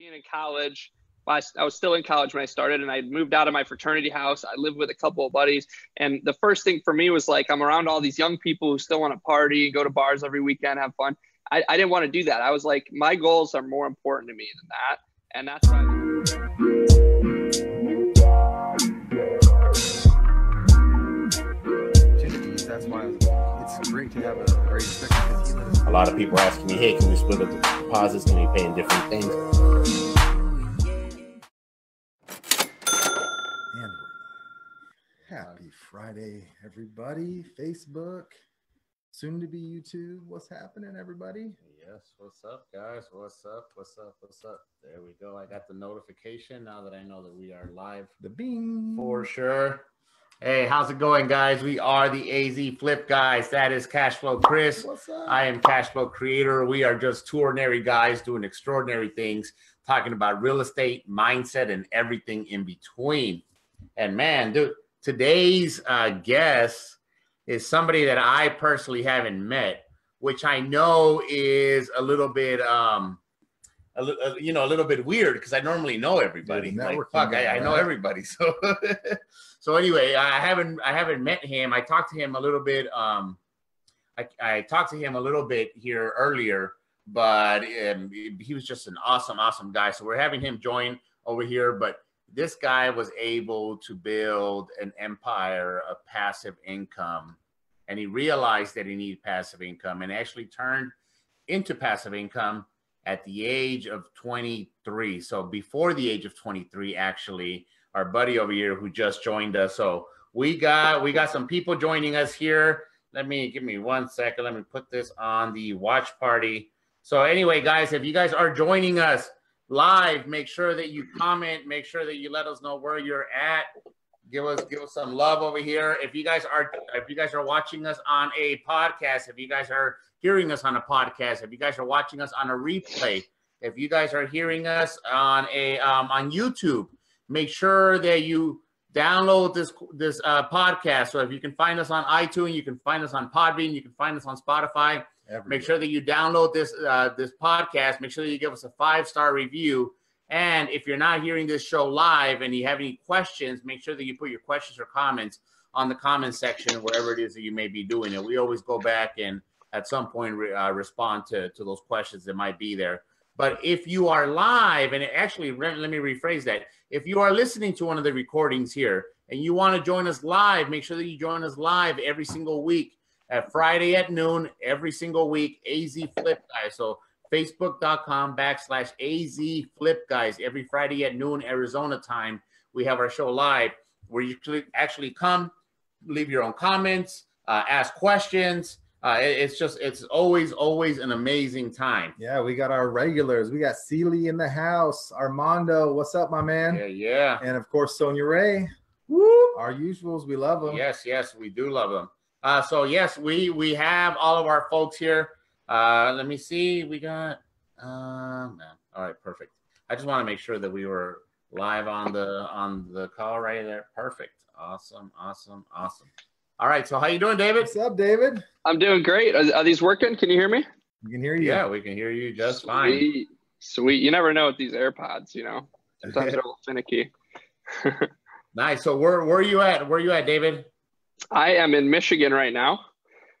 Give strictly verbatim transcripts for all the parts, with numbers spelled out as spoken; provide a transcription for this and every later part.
being in college, last, I was still in college when I started, and I moved out of my fraternity house. I lived with a couple of buddies. And the first thing for me was like, I'm around all these young people who still want to party, go to bars every weekend, have fun. I, I didn't want to do that. I was like, my goals are more important to me than that. And that's why. That's why it's great to have a great expectation. A lot of people are asking me, hey, can we split up the deposits? Can we pay in different things? And happy Friday, everybody. Facebook, soon to be YouTube. What's happening, everybody? Yes, what's up, guys? What's up? What's up? What's up? There we go. I got the notification now that I know that we are live. The bing. For sure. Hey, how's it going, guys? We are the A Z Flip Guys. That is Cashflow Chris. What's up? I am Cashflow Creator. We are just two ordinary guys doing extraordinary things, talking about real estate, mindset, and everything in between. And man, dude, today's uh, guest is somebody that I personally haven't met, which I know is a little bit, um, a, a, you know, a little bit weird because I normally know everybody. Dude, like, fuck, I, I know everybody. So. So anyway, I haven't I haven't met him. I talked to him a little bit. Um, I, I talked to him a little bit here earlier, but um, he was just an awesome, awesome guy. So we're having him join over here. But this guy was able to build an empire of passive income, and he realized that he needed passive income, and actually turned into passive income at the age of twenty-three. So before the age of twenty-three, actually. Our buddy over here who just joined us. So we got we got some people joining us here. Let me give me one second. Let me put this on the watch party. So anyway, guys, if you guys are joining us live, make sure that you comment. Make sure that you let us know where you're at. Give us give us some love over here. If you guys are if you guys are watching us on a podcast, if you guys are hearing us on a podcast, if you guys are watching us on a replay, if you guys are hearing us on a um, on YouTube. Make sure that you download this this uh, podcast. So if you can find us on iTunes, you can find us on Podbean, you can find us on Spotify. Everywhere. Make sure that you download this uh, this podcast. Make sure that you give us a five-star review. And if you're not hearing this show live and you have any questions, make sure that you put your questions or comments on the comment section wherever it is that you may be doing it. We always go back and at some point re uh, respond to, to those questions that might be there. But if you are live, and actually, let me rephrase that. If you are listening to one of the recordings here and you want to join us live, make sure that you join us live every single week at Friday at noon, every single week, A Z Flip Guys. So facebook.com backslash AZ Flip Guys. Every Friday at noon Arizona time, we have our show live where you actually come, leave your own comments, uh, ask questions. Uh, it's just, it's always, always an amazing time. Yeah, we got our regulars. We got Seeley in the house. Armando, what's up, my man? Yeah, yeah. And, of course, Sonia Ray. Woo! Our usuals, we love them. Yes, yes, we do love them. Uh, so, yes, we, we have all of our folks here. Uh, let me see. We got, um, all right, perfect. I just want to make sure that we were live on the, on the call right there. Perfect. Awesome, awesome, awesome. All right, so how you doing, David? What's up, David? I'm doing great. Are, are these working? Can you hear me? We can hear you. Yeah, we can hear you just Sweet. fine. Sweet. You never know with these AirPods, you know. Sometimes they're a little finicky. Nice. So where where are you at? Where are you at, David? I am in Michigan right now.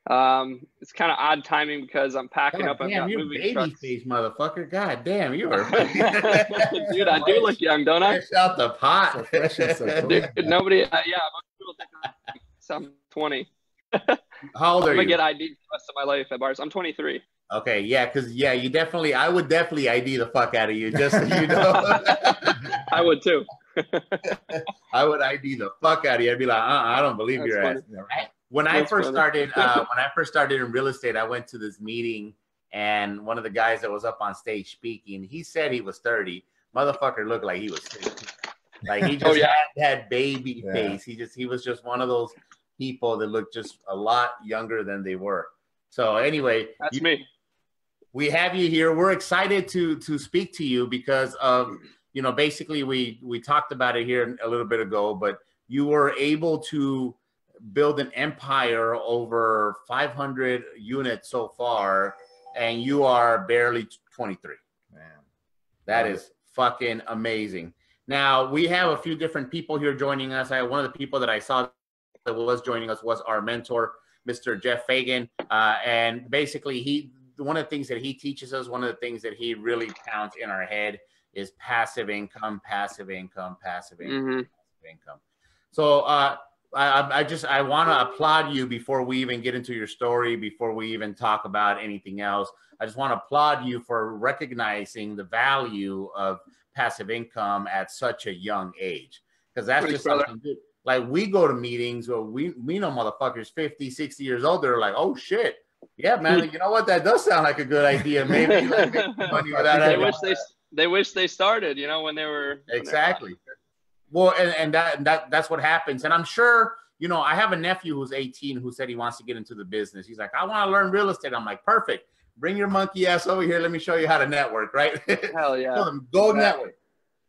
Um, it's kind of odd timing because I'm packing God, up. Damn, I've got moving baby trucks. Face, motherfucker. God damn, you are. Dude, I do look young, don't I? Fresh out the pot. So Dude, nobody. Uh, yeah. I'm twenty. How old are I'm gonna you? Get I D for the rest of my life at bars. I'm twenty-three. Okay, yeah, because yeah, you definitely. I would definitely I D the fuck out of you, just so you know. I would too. I would I D the fuck out of you. I'd be like, uh, -uh I don't believe That's your funny. ass. I, when That's I first funny. started, uh, when I first started in real estate, I went to this meeting, and one of the guys that was up on stage speaking, he said he was thirty. Motherfucker looked like he was fifty. Like he just oh, yeah. had that baby yeah. face. He just he was just one of those people that look just a lot younger than they were. So anyway, that's you, me. We have you here. We're excited to to speak to you because of, you know, basically we we talked about it here a little bit ago, but you were able to build an empire over five hundred units so far, and you are barely twenty-three. Man, that is fucking amazing. Now, we have a few different people here joining us. I, one of the people that I saw that was joining us was our mentor, Mister Jeff Fagan. Uh, and basically, he one of the things that he teaches us, one of the things that he really pounds in our head is passive income, passive income, passive income, mm-hmm. passive income. So uh, I, I just, I want to applaud you before we even get into your story, before we even talk about anything else. I just want to applaud you for recognizing the value of passive income at such a young age, because that's Pretty just brother. something good. Like, we go to meetings where we, we know motherfuckers fifty, sixty years old, they're like, oh shit. Yeah, man. Like, you know what? That does sound like a good idea. Maybe like, make money without they wish they, they wish they started, you know, when they were. Exactly. Well, and, and that, that that's what happens. And I'm sure, you know, I have a nephew who's eighteen who said he wants to get into the business. He's like, I want to learn real estate. I'm like, perfect. Bring your monkey ass over here. Let me show you how to network, right? Hell yeah. Go exactly. network.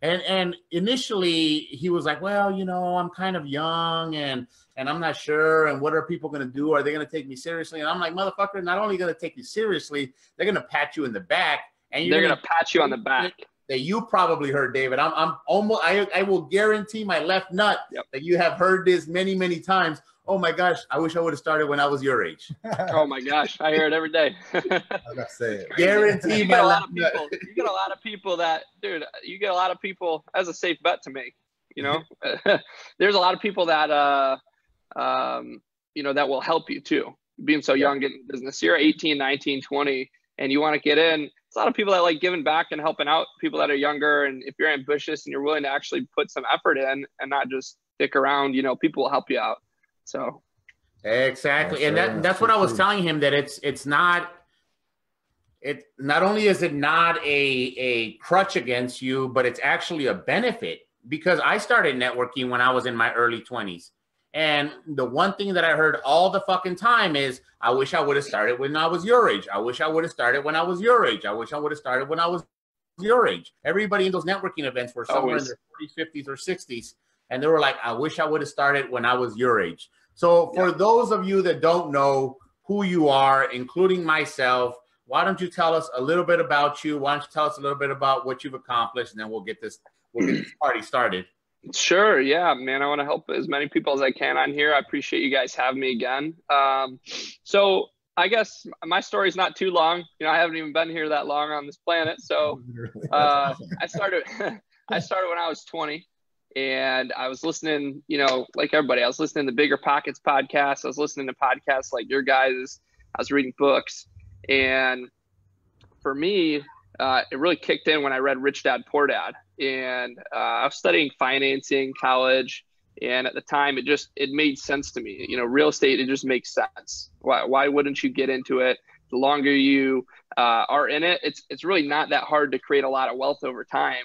And and initially he was like, well, you know, I'm kind of young and and I'm not sure. And what are people going to do? Are they going to take me seriously? And I'm like, motherfucker, not only going to take you seriously, they're going to pat you in the back. And you're they're going to pat you on the back. That you probably heard, David. I'm I'm almost I I will guarantee my left nut yep. that you have heard this many, many times. Oh my gosh, I wish I would have started when I was your age. Oh my gosh, I hear it every day. I gotta say it. Guarantee my left nut. You get a lot of people that, dude, you get a lot of people, that's a safe bet to make, you know? There's a lot of people that, uh, um, you know, that will help you too, being so young, getting into business. You're eighteen, nineteen, twenty, and you wanna get in. There's a lot of people that like giving back and helping out people that are younger. And if you're ambitious and you're willing to actually put some effort in and not just stick around, you know, people will help you out. So exactly. That's and that, that's, that's what I was telling him, that it's, it's not, it not only is it not a, a crutch against you, but it's actually a benefit, because I started networking when I was in my early twenties. And the one thing that I heard all the fucking time is, I wish I would have started when I was your age. I wish I would have started when I was your age. I wish I would have started when I was your age. Everybody in those networking events were somewhere Always. in their forties, fifties, or sixties. And they were like, I wish I would have started when I was your age. So for yeah. those of you that don't know who you are, including myself, why don't you tell us a little bit about you? Why don't you tell us a little bit about what you've accomplished, and then we'll get this, we'll get this party started. Sure. Yeah, man. I want to help as many people as I can on here. I appreciate you guys having me again. Um, so I guess my story's not too long. You know, I haven't even been here that long on this planet. So uh, I started, I started when I was twenty, and I was listening, you know, like everybody, I was listening to Bigger Pockets podcast. I was listening to podcasts like your guys'. I was reading books. And for me, uh, it really kicked in when I read Rich Dad, Poor Dad. And uh, I was studying financing in college, and at the time, it just it made sense to me. You know, real estate, it just makes sense. Why why wouldn't you get into it? The longer you uh, are in it, it's it's really not that hard to create a lot of wealth over time.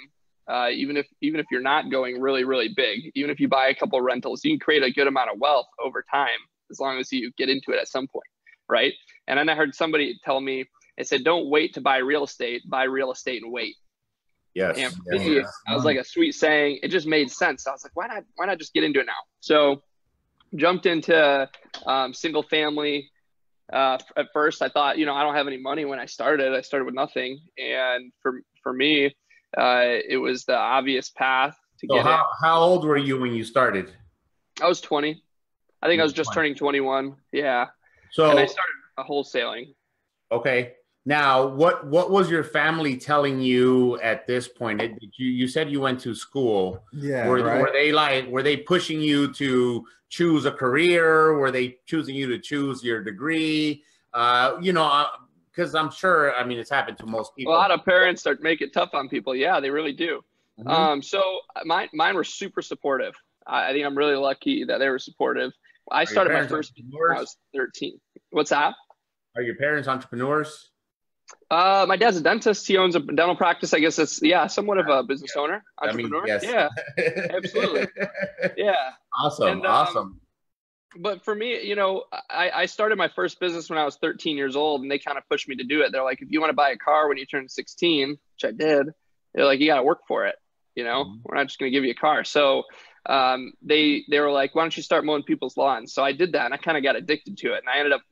Uh, even if even if you're not going really really big, even if you buy a couple of rentals, you can create a good amount of wealth over time as long as you get into it at some point, right? And then I heard somebody tell me, it said, "Don't wait to buy real estate. Buy real estate and wait." Yes. And for me, yes. I was like a sweet saying. It just made sense. I was like, why not? Why not just get into it now? So, jumped into um, single family. Uh, at first, I thought, you know, I don't have any money when I started. I started with nothing, and for for me, uh, it was the obvious path to so get. How, how old were you when you started? I was twenty. I think I was just twenty. Turning twenty-one. Yeah. So and I started wholesaling. Okay. Now, what, what was your family telling you at this point? Did you, you said you went to school. Yeah, were, right? were they like, were they pushing you to choose a career? Were they choosing you to choose your degree? Uh, you know, because I'm sure, I mean, it's happened to most people. A lot of parents start make it tough on people. Yeah, they really do. Mm-hmm. um, so mine, mine were super supportive. I, I think I'm really lucky that they were supportive. I Are started my first when I was thirteen. What's that? Are your parents entrepreneurs? Uh, my dad's a dentist. He owns a dental practice. I guess it's, yeah, somewhat of a business yeah. owner, entrepreneur. I mean, yes. Yeah, absolutely. Yeah. Awesome. And, um, awesome. But for me, you know, I, I started my first business when I was thirteen years old, and they kind of pushed me to do it. They're like, if you want to buy a car when you turn sixteen, which I did, they're like, you got to work for it. You know, mm-hmm. we're not just going to give you a car. So um, they, they were like, why don't you start mowing people's lawns? So I did that, and I kind of got addicted to it. And I ended up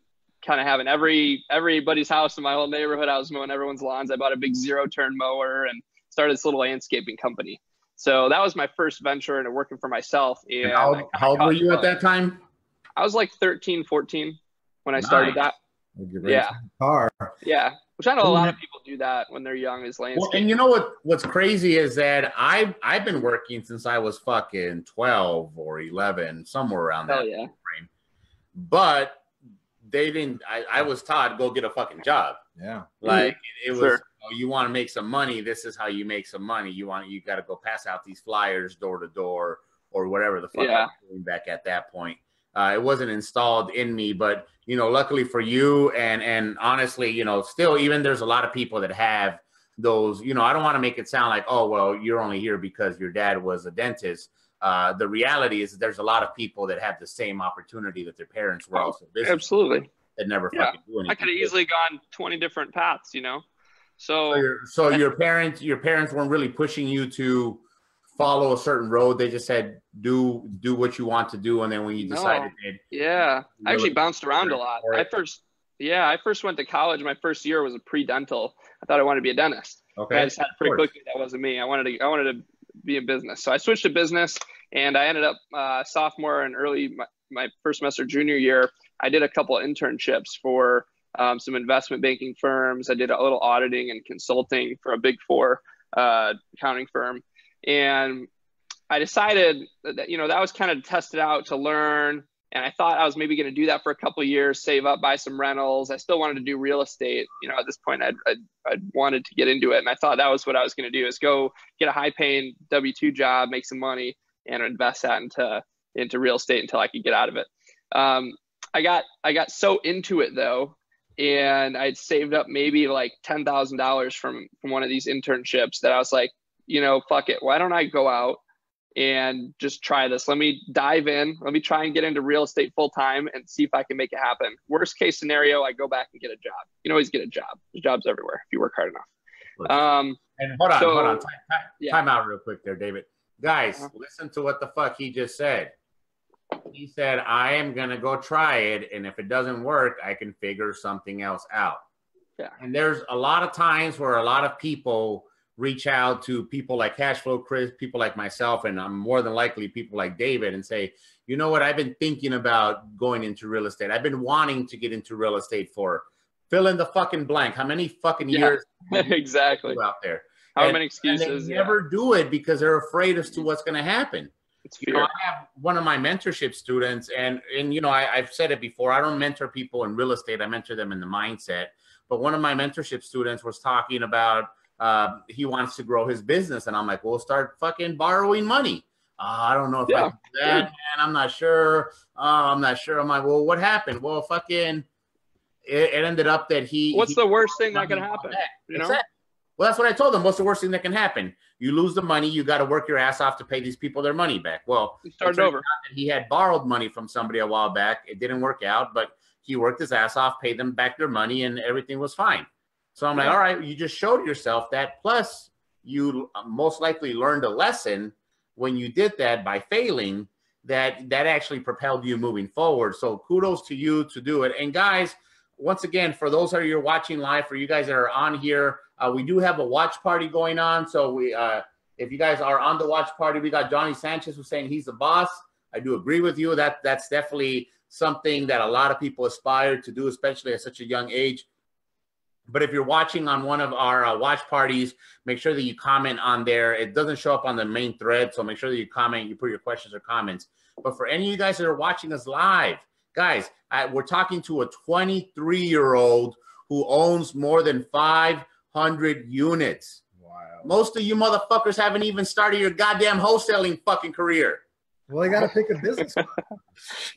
kind of having every everybody's house in my whole neighborhood. I was mowing everyone's lawns. I bought a big zero turn mower and started this little landscaping company. So that was my first venture into working for myself. And, and how, how old were you at that time? I was like thirteen, fourteen when I nice. started that. Yeah. Car. Yeah. Which I know a lot of people do that when they're young is landscape. Well, and you know what? What's crazy is that I've, I've been working since I was fucking twelve or eleven, somewhere around that. Oh, yeah. Frame. But they didn't, I, I was taught, go get a fucking job. Yeah. Like it, it was, sure. oh, you want to make some money. This is how you make some money. You want, you got to go pass out these flyers door to door or whatever the fuck yeah. I was doing back at that point. Uh, it wasn't installed in me, but you know, luckily for you and, and honestly, you know, still even there's a lot of people that have those, you know, I don't want to make it sound like, oh, well, you're only here because your dad was a dentist. Uh, the reality is that there's a lot of people that have the same opportunity that their parents were also business. Absolutely. That never yeah. fucking do anything. I could have easily gone twenty different paths, you know? So, so, your, so your parents, your parents weren't really pushing you to follow a certain road. They just said, do do what you want to do. And then when you decided no. it, yeah, I actually bounced around a lot. I first, yeah, I first went to college. My first year was a pre-dental. I thought I wanted to be a dentist. Okay. And I decided pretty quickly that wasn't me. I wanted to, I wanted to be in business. So I switched to business and I ended up uh, sophomore and early, my, my first semester junior year, I did a couple of internships for um, some investment banking firms. I did a little auditing and consulting for a big four uh, accounting firm. And I decided that, you know, that was kind of tested out to learn. And I thought I was maybe going to do that for a couple of years, save up, buy some rentals. I still wanted to do real estate. You know, at this point, I'd, I'd, I'd wanted to get into it. And I thought that was what I was going to do is go get a high paying W two job, make some money and invest that into, into real estate until I could get out of it. Um, I got, I got so into it though. And I'd saved up maybe like ten thousand dollars from, from one of these internships that I was like, you know, fuck it. Why don't I go out and just try this? Let me dive in. Let me try and get into real estate full time and see if I can make it happen. Worst case scenario, I go back and get a job. You can always get a job. There's jobs everywhere if you work hard enough. Um, and hold on, so, hold on. Time, time, yeah. time out real quick there, David. Guys, uh-huh. listen to what the fuck he just said. He said, I am going to go try it. And if it doesn't work, I can figure something else out. Yeah. And there's a lot of times where a lot of people reach out to people like Cashflow Chris, people like myself, and I'm more than likely people like David and say, you know what, I've been thinking about going into real estate. I've been wanting to get into real estate for fill in the fucking blank. How many fucking yeah, years exactly out there? How and, many excuses? They yeah. never do it because they're afraid as to what's going to happen. It's you know, I have one of my mentorship students, and and you know, I, I've said it before. I don't mentor people in real estate. I mentor them in the mindset. But one of my mentorship students was talking about. Uh, he wants to grow his business. And I'm like, well, start fucking borrowing money. Uh, I don't know if yeah. I can do that, man. I'm not sure. Uh, I'm not sure. I'm like, well, what happened? Well, fucking, it, it ended up that he. What's he, the worst thing that can happen? That, you know? That. Well, that's what I told him. What's the worst thing that can happen? You lose the money. You got to work your ass off to pay these people their money back. Well, he started over. He had borrowed money from somebody a while back. It didn't work out, but he worked his ass off, paid them back their money, and everything was fine. So I'm like, all right, you just showed yourself that. Plus, you most likely learned a lesson when you did that by failing that that actually propelled you moving forward. So kudos to you to do it. And guys, once again, for those that you're watching live, for you guys that are on here, uh, we do have a watch party going on. So we, uh, if you guys are on the watch party, we got Johnny Sanchez who's saying he's the boss. I do agree with you. That that's definitely something that a lot of people aspire to do, especially at such a young age. But if you're watching on one of our uh, watch parties, make sure that you comment on there. It doesn't show up on the main thread, so make sure that you comment, you put your questions or comments. But for any of you guys that are watching us live, guys, I, we're talking to a twenty-three-year-old who owns more than five hundred units. Wow. Most of you motherfuckers haven't even started your goddamn wholesaling fucking career. Well, you got to pick a business.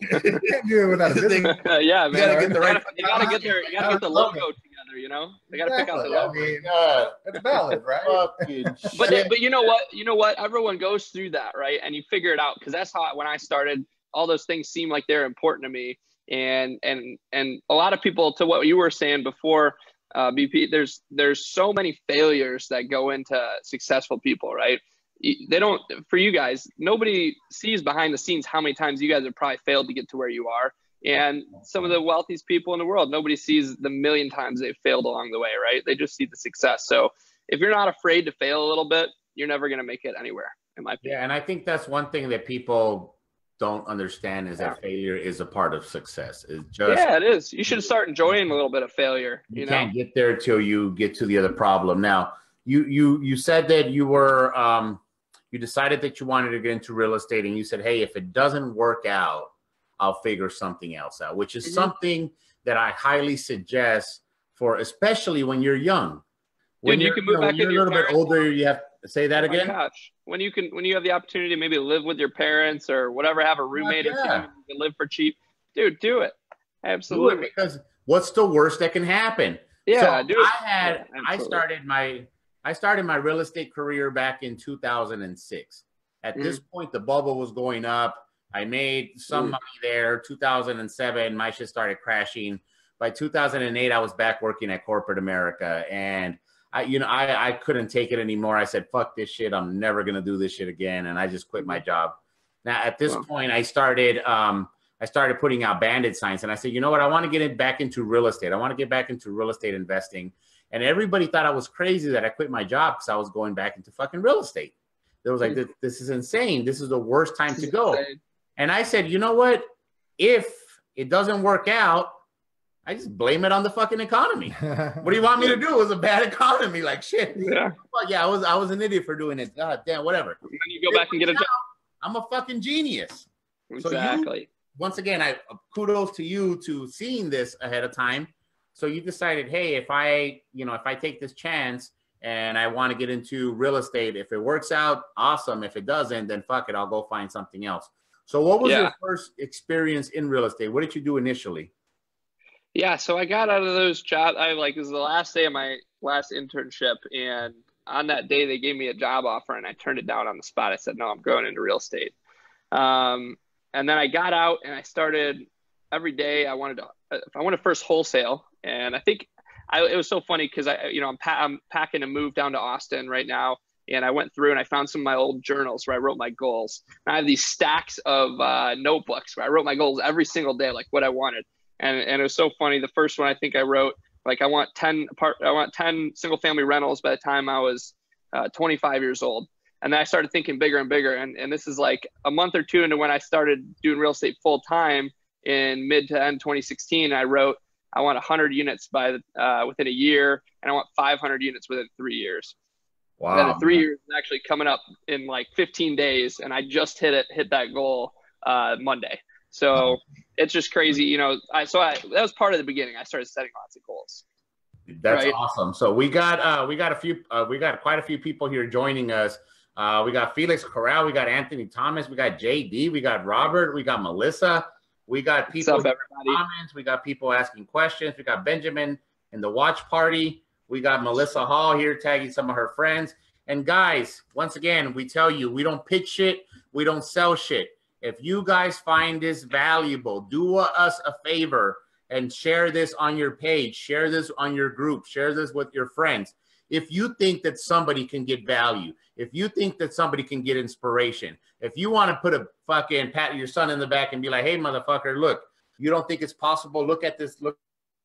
You can't do it without a business. Yeah, man. You got to get the right. You got to get their. You got to get the logo together. You know, they got to pick out the logo. I mean, uh, it's valid, right? but they, but you know what? You know what? Everyone goes through that, right? And you figure it out because that's how when I started, all those things seem like they're important to me. And and and a lot of people, to what you were saying before, uh, B P, there's there's so many failures that go into successful people, right? They don't, for you guys, nobody sees behind the scenes how many times you guys have probably failed to get to where you are. And some of the wealthiest people in the world, nobody sees the million times they've failed along the way, right? They just see the success. So if you're not afraid to fail a little bit, you're never going to make it anywhere, in my opinion. Yeah, and I think that's one thing that people don't understand is yeah. that failure is a part of success. It's just, yeah, it is. You should start enjoying a little bit of failure. You, you know? Can't get there till you get to the other problem. Now, you you you said that you were um, you decided that you wanted to get into real estate, and you said, "Hey, if it doesn't work out, I'll figure something else out," which is mm-hmm. something that I highly suggest for, especially when you're young. When Dude, you're, you can move you know, back you're in a little bit older, you have to say that oh again. My gosh. When you can, when you have the opportunity to maybe live with your parents or whatever, have a roommate, oh, yeah. and you can live for cheap. Dude, do it. Absolutely. Do it, because what's the worst that can happen? Yeah, so do it. I had, yeah, I started my, I started my real estate career back in two thousand six. At mm-hmm. this point, the bubble was going up. I made some mm. money there. two thousand seven, my shit started crashing. By two thousand eight, I was back working at corporate America, and I, you know, I, I couldn't take it anymore. I said, "Fuck this shit! I'm never gonna do this shit again," and I just quit my job. Now, at this wow. point, I started, um, I started putting out bandit signs, and I said, "You know what? I want to get it back into real estate. I want to get back into real estate investing." And everybody thought I was crazy that I quit my job because I was going back into fucking real estate. They was like, "This, this is insane. This is the worst time to go." And I said, you know what? If it doesn't work out, I just blame it on the fucking economy. What do you want me to do? It was a bad economy. Like, shit. Yeah, well, yeah I was I was an idiot for doing it. God damn, whatever. And then you go if back and get a job. I'm a fucking genius. Exactly. So you, once again, I kudos to you to seeing this ahead of time. So you decided, hey, if I, you know, if I take this chance and I want to get into real estate, if it works out, awesome. If it doesn't, then fuck it, I'll go find something else. So what was yeah. your first experience in real estate? What did you do initially? Yeah, so I got out of those jobs. I like, it was the last day of my last internship. And on that day, they gave me a job offer and I turned it down on the spot. I said, no, I'm going into real estate. Um, and then I got out and I started every day. I wanted to, I wanted to first wholesale. And I think I, it was so funny because I, you know, I'm, pa I'm packing a move down to Austin right now. And I went through and I found some of my old journals where I wrote my goals. And I have these stacks of uh, notebooks where I wrote my goals every single day, like what I wanted. And and it was so funny. The first one I think I wrote, like I want ten apart, I want ten single family rentals by the time I was uh, twenty-five years old. And then I started thinking bigger and bigger. And and this is like a month or two into when I started doing real estate full time in mid to end twenty sixteen. I wrote I want one hundred units by the, uh, within a year, and I want five hundred units within three years. Wow. And the three years is actually coming up in like fifteen days, and I just hit it, hit that goal uh, Monday. So it's just crazy, you know. I so I that was part of the beginning. I started setting lots of goals. That's right? Awesome. So we got uh, we got a few uh, we got quite a few people here joining us. Uh, we got Felix Corral, we got Anthony Thomas, we got J D, we got Robert, we got Melissa, we got people up, in the comments, we got people asking questions, we got Benjamin in the watch party. We got Melissa Hall here tagging some of her friends. And guys, once again, we tell you, we don't pitch shit. We don't sell shit. If you guys find this valuable, do us a favor and share this on your page. Share this on your group. Share this with your friends. If you think that somebody can get value, if you think that somebody can get inspiration, if you want to put a fucking pat your son in the back and be like, hey, motherfucker, look, you don't think it's possible? Look at this. Look.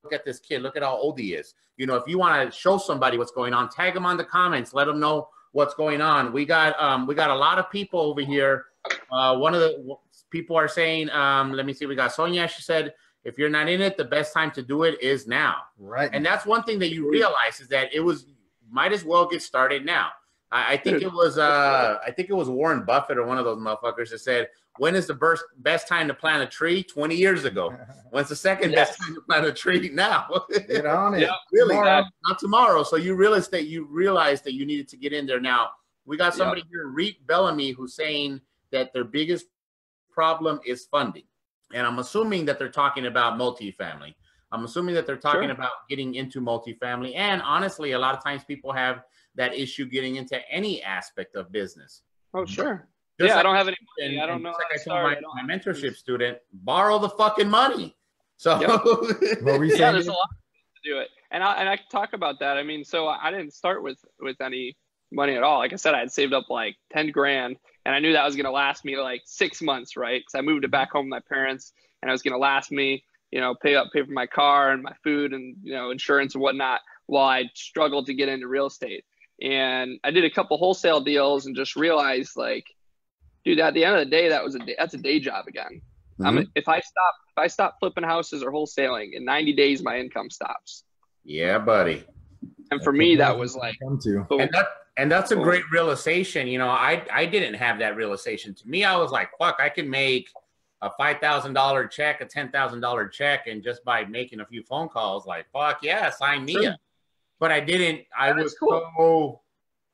Look at this kid. Look at how old he is. You know, if you want to show somebody what's going on, tag them on the comments. Let them know what's going on. We got um, we got a lot of people over here. Uh, one of the people are saying, um, let me see. We got Sonia. She said, if you're not in it, the best time to do it is now. Right. And that's one thing that you realize is that it was might as well get started now. I, I think it was uh, I think it was Warren Buffett or one of those motherfuckers that said, when is the best, best time to plant a tree? twenty years ago. When's the second yes. best time to plant a tree? Now. Get on it. Yeah, really, tomorrow. Not, not tomorrow. So you realize that you realized that you needed to get in there. Now, we got somebody yep. here, Reek Bellamy, who's saying that their biggest problem is funding. And I'm assuming that they're talking about multifamily. I'm assuming that they're talking sure. about getting into multifamily. And honestly, a lot of times people have that issue getting into any aspect of business. Oh, sure. Just yeah, like I don't have any money. And, I don't know. Like I told sorry, my, my mentorship student, borrow the fucking money. So yep. what were you saying? Yeah, there's a lot of ways to do it, and I and I can talk about that. I mean, so I didn't start with with any money at all. Like I said, I had saved up like ten grand, and I knew that was gonna last me like six months, right? Because I moved it back home with my parents, and it was gonna last me, you know, pay up, pay for my car and my food and you know insurance and whatnot, while I struggled to get into real estate. And I did a couple wholesale deals and just realized, like, dude, at the end of the day, that was a day, that's a day job again. Mm-hmm. I'm, if I stop, if I stop flipping houses or wholesaling in ninety days, my income stops. Yeah, buddy. And for that's me, that was like, to. and, that, and that's a boom. great realization. You know, I, I didn't have that realization. To me, I was like, fuck, I can make a five thousand dollar check, a ten thousand dollar check. And just by making a few phone calls, like, fuck yeah, sign me up. But I didn't, I that was cool. so,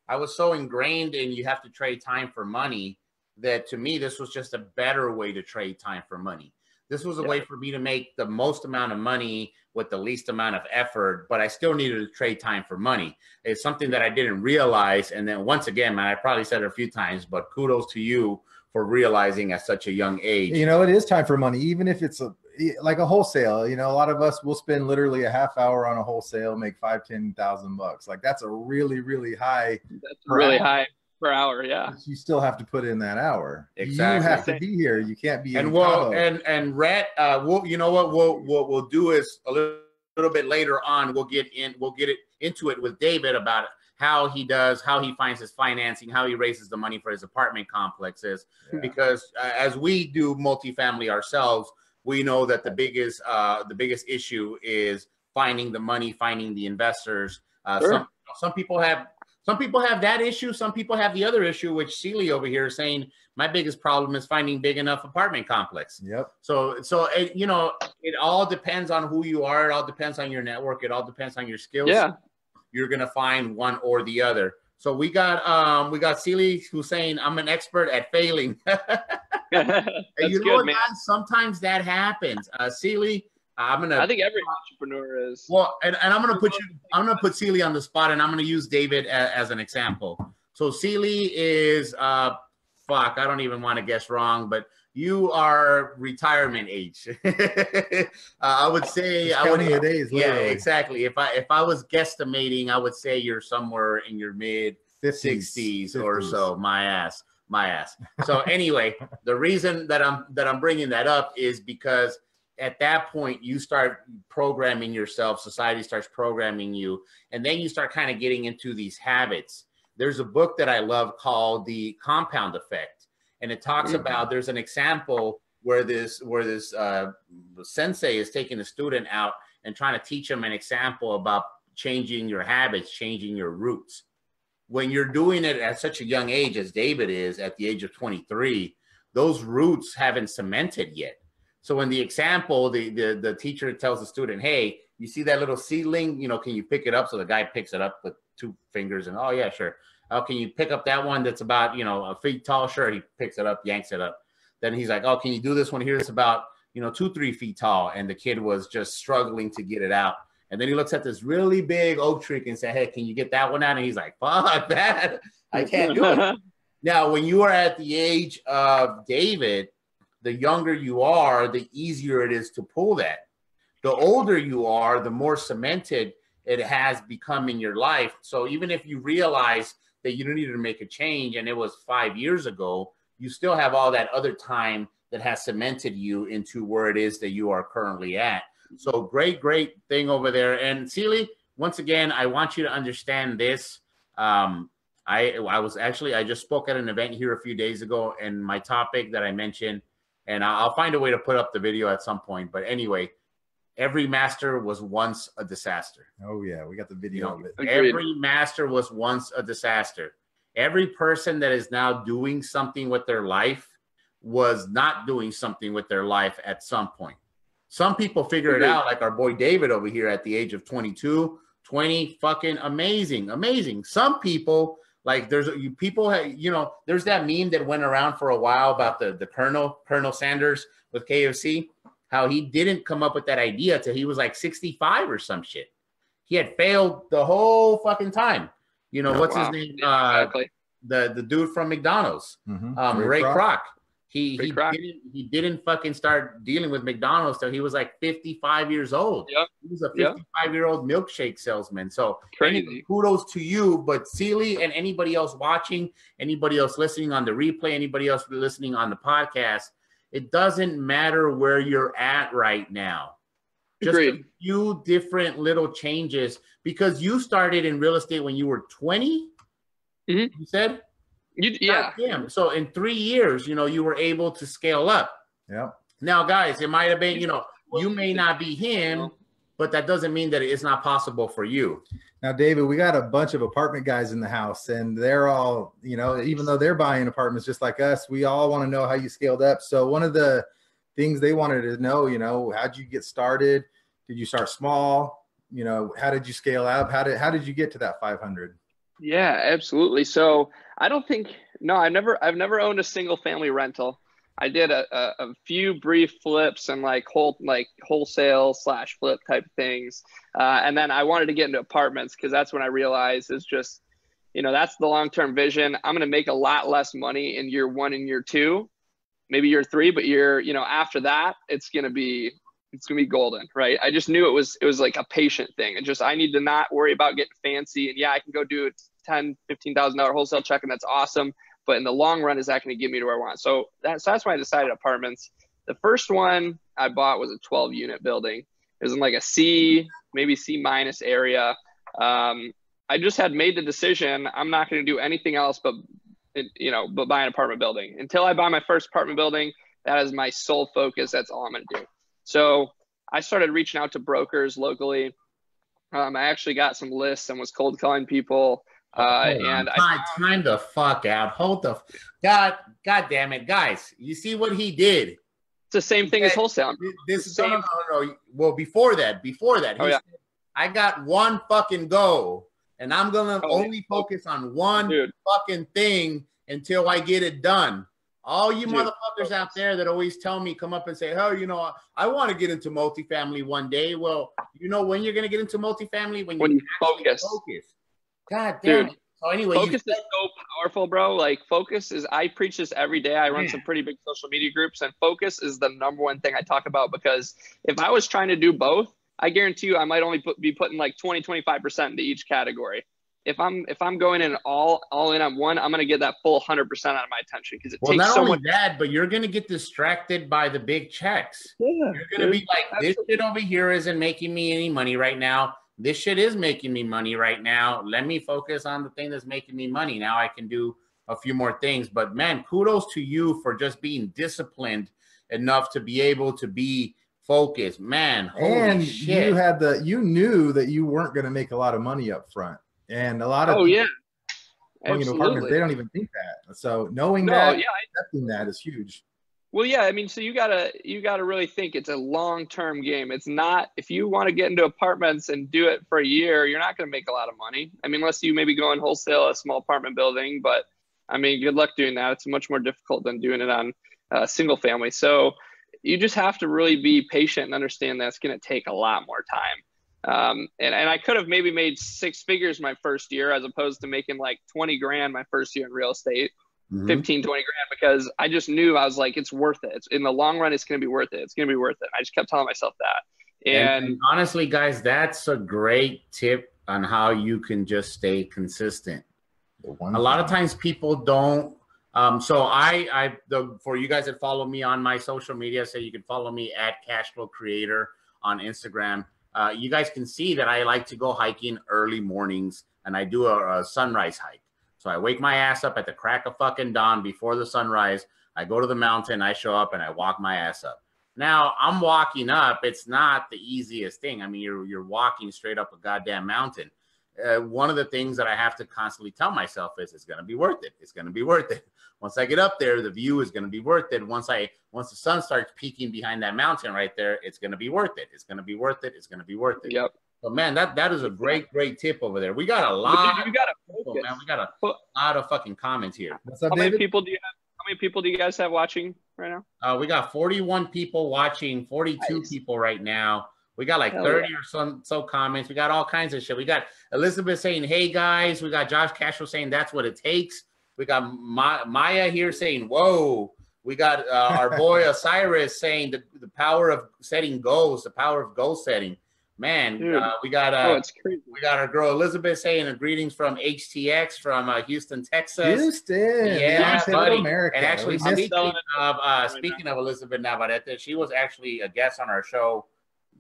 I was so ingrained in you have to trade time for money that to me, this was just a better way to trade time for money. This was a yeah. way for me to make the most amount of money with the least amount of effort, but I still needed to trade time for money. It's something that I didn't realize. And then once again, man, I probably said it a few times, but kudos to you for realizing at such a young age. You know, it is time for money, even if it's a, like a wholesale. You know, a lot of us will spend literally a half hour on a wholesale, make five, ten thousand bucks. Like that's a really, really high. That's really high per hour, yeah. You still have to put in that hour. Exactly. You have to be here. You can't be. And well, and and Rhett, uh, we'll, you know what we'll what we'll do is a little, little bit later on we'll get in we'll get it into it with David about it. How he does, how he finds his financing, how he raises the money for his apartment complexes. Yeah. Because uh, as we do multifamily ourselves, we know that the biggest uh, the biggest issue is finding the money, finding the investors. Uh, sure. Some some people have some people have that issue. Some people have the other issue, which Celie over here is saying my biggest problem is finding big enough apartment complex. Yep. So so it, you know, it all depends on who you are. It all depends on your network. It all depends on your skills. Yeah. You're gonna find one or the other. So we got um we got Celie who's saying I'm an expert at failing. That's you know good, what, man? Sometimes that happens. Uh, Celie, I'm gonna. I think every entrepreneur is. Well, and, and I'm gonna put you. I'm gonna put Celie on the spot, and I'm gonna use David as, as an example. So Celie is, uh, fuck, I don't even want to guess wrong, but you are retirement age. uh, I would say. I would, uh, days, yeah, exactly. If I if I was guesstimating, I would say you're somewhere in your mid sixties or so. My ass. My ass. So anyway, the reason that I'm that I'm bringing that up is because at that point you start programming yourself, society starts programming you, and then you start kind of getting into these habits. There's a book that I love called The Compound Effect, and it talks mm-hmm. about there's an example where this where this uh, sensei is taking a student out and trying to teach him an example about changing your habits, changing your roots. When you're doing it at such a young age as David is at the age of twenty-three, those roots haven't cemented yet. So in the example, the, the, the teacher tells the student, hey, you see that little seedling, you know, can you pick it up? So the guy picks it up with two fingers and, oh yeah, sure. Oh, can you pick up that one that's about, you know, a feet tall? Sure. He picks it up, yanks it up. Then he's like, oh, can you do this one here? It's about, you know, two, three feet tall. And the kid was just struggling to get it out. And then he looks at this really big oak tree and says, hey, can you get that one out? And he's like, fuck that. I can't do it. Now, when you are at the age of David, the younger you are, the easier it is to pull that. The older you are, the more cemented it has become in your life. So even if you realize that you needed to make a change and it was five years ago, you still have all that other time that has cemented you into where it is that you are currently at. So great, great thing over there. And Celie, once again, I want you to understand this. Um, I, I was actually, I just spoke at an event here a few days ago, and my topic that I mentioned, and I'll find a way to put up the video at some point. But anyway, every master was once a disaster. Oh yeah, we got the video of it. Every master was once a disaster. Every person that is now doing something with their life was not doing something with their life at some point. Some people figure it out, like our boy David over here at the age of twenty-two, twenty, fucking amazing, amazing. Some people, like there's you people, you know, there's that meme that went around for a while about the, the Colonel, Colonel Sanders with K F C, how he didn't come up with that idea till he was like sixty-five or some shit. He had failed the whole fucking time. You know, oh, what's wow. his name? Uh, exactly. the, the dude from McDonald's, mm-hmm. um, Ray, Ray Kroc. Kroc. He, he, didn't, he didn't fucking start dealing with McDonald's till he was like fifty-five years old. Yep. He was a fifty-five-year-old yep. milkshake salesman. So anyway, kudos to you. But Celie and anybody else watching, anybody else listening on the replay, anybody else listening on the podcast, it doesn't matter where you're at right now. Just Agreed. a few different little changes. Because you started in real estate when you were twenty? mm-hmm. you said? You, yeah. Damn. So in three years, you know, you were able to scale up. Yeah. Now, guys, it might have been, you know, you may not be him, but that doesn't mean that it's not possible for you. Now, David, we got a bunch of apartment guys in the house, and they're all, you know, even though they're buying apartments just like us, we all want to know how you scaled up. So one of the things they wanted to know, you know, how'd you get started? Did you start small? You know, how did you scale up? How did, how did you get to that five hundred? Yeah, absolutely. So I don't think, no, I've never, I've never owned a single family rental. I did a, a, a few brief flips and like whole, like wholesale slash flip type things. Uh, and then I wanted to get into apartments because that's when I realized it's just, you know, that's the long-term vision. I'm going to make a lot less money in year one and year two, maybe year three, but year, you know, after that, it's going to be, it's going to be golden, right? I just knew it was, it was like a patient thing. And just, I need to not worry about getting fancy. And yeah, I can go do a ten, fifteen thousand dollar wholesale check and that's awesome. But in the long run, is that going to get me to where I want? So that's, that's why I decided apartments. The first one I bought was a twelve unit building. It was in like a C, maybe C minus area. Um, I just had made the decision. I'm not going to do anything else, but you know, but buy an apartment building. Until I buy my first apartment building, that is my sole focus. That's all I'm going to do. So I started reaching out to brokers locally. Um, I actually got some lists and was cold calling people. Uh, oh, and I time the fuck out. Hold the God, God damn it, guys! You see what he did? It's the same thing that, as wholesale. This is same. No, no, no. Well, before that, before that, he oh, yeah. said, I got one fucking goal, and I'm gonna oh, only dude. focus on one dude. fucking thing until I get it done. All you dude. motherfuckers out there that always tell me, come up and say, "Oh, you know, I, I want to get into multifamily one day." Well, you know when you're gonna get into multifamily when, when you, you focus. focus. God damn Dude, it. So anyway, focus you is so powerful, bro. Like focus is, I preach this every day. I run Man. some pretty big social media groups, and focus is the number one thing I talk about, because if I was trying to do both, I guarantee you I might only put, be putting like twenty, twenty-five percent into each category. If I'm if I'm going in all all in on one, I'm going to get that full one hundred percent out of my attention, because it well, takes not so only much that, but you're going to get distracted by the big checks. Yeah, you're going to be like, absolutely. this shit over here isn't making me any money right now. This shit is making me money right now. Let me focus on the thing that's making me money. Now I can do a few more things. But man, kudos to you for just being disciplined enough to be able to be focused. Man, holy and shit. You had the you knew that you weren't going to make a lot of money up front. And a lot of oh yeah. Absolutely. They don't even think that. So knowing no, that, yeah, accepting I, that is huge. Well, yeah, I mean, so you gotta you gotta really think it's a long-term game. It's not, if you want to get into apartments and do it for a year, you're not gonna make a lot of money. I mean, unless you maybe go and wholesale a small apartment building, but I mean, good luck doing that. It's much more difficult than doing it on uh, single family. So you just have to really be patient and understand that's gonna take a lot more time. Um, and, and I could have maybe made six figures my first year, as opposed to making like twenty grand my first year in real estate. Mm-hmm. fifteen, twenty grand, because I just knew, I was like, it's worth it. It's, in the long run, it's going to be worth it. It's going to be worth it. I just kept telling myself that. And, and honestly, guys, that's a great tip on how you can just stay consistent. A lot of times people don't. Um, so I, I, the, for you guys that follow me on my social media, so you can follow me at Cashflow Creator on Instagram. Uh, you guys can see that I like to go hiking early mornings, and I do a, a sunrise hike. So I wake my ass up at the crack of fucking dawn before the sunrise. I go to the mountain, I show up, and I walk my ass up. Now, I'm walking up. It's not the easiest thing. I mean, you're, you're walking straight up a goddamn mountain. Uh, one of the things that I have to constantly tell myself is it's going to be worth it. It's going to be worth it. Once I get up there, the view is going to be worth it. Once I once the sun starts peeking behind that mountain right there, it's going to be worth it. It's going to be worth it. It's going to be worth it. Yep. But man, that that is a great, great tip over there. We got a lot. Dude, you got a people, man. We got a lot of fucking comments here. What's up, how David? many people do you have? How many people do you guys have watching right now? Uh, we got forty-one people watching, forty-two nice. people right now. We got like Hell thirty yeah. or some so comments. We got all kinds of shit. We got Elizabeth saying, "Hey guys." We got Josh Cashel saying, "That's what it takes." We got Ma Maya here saying, "Whoa." We got uh, our boy Osiris saying the the power of setting goals, the power of goal setting. Man, uh, we got uh, oh, it's crazy. we got our girl Elizabeth saying a greetings from H T X from uh, Houston, Texas. Houston, yeah, Houston, buddy. America. And actually, speaking of uh, speaking of Elizabeth Navarrete, she was actually a guest on our show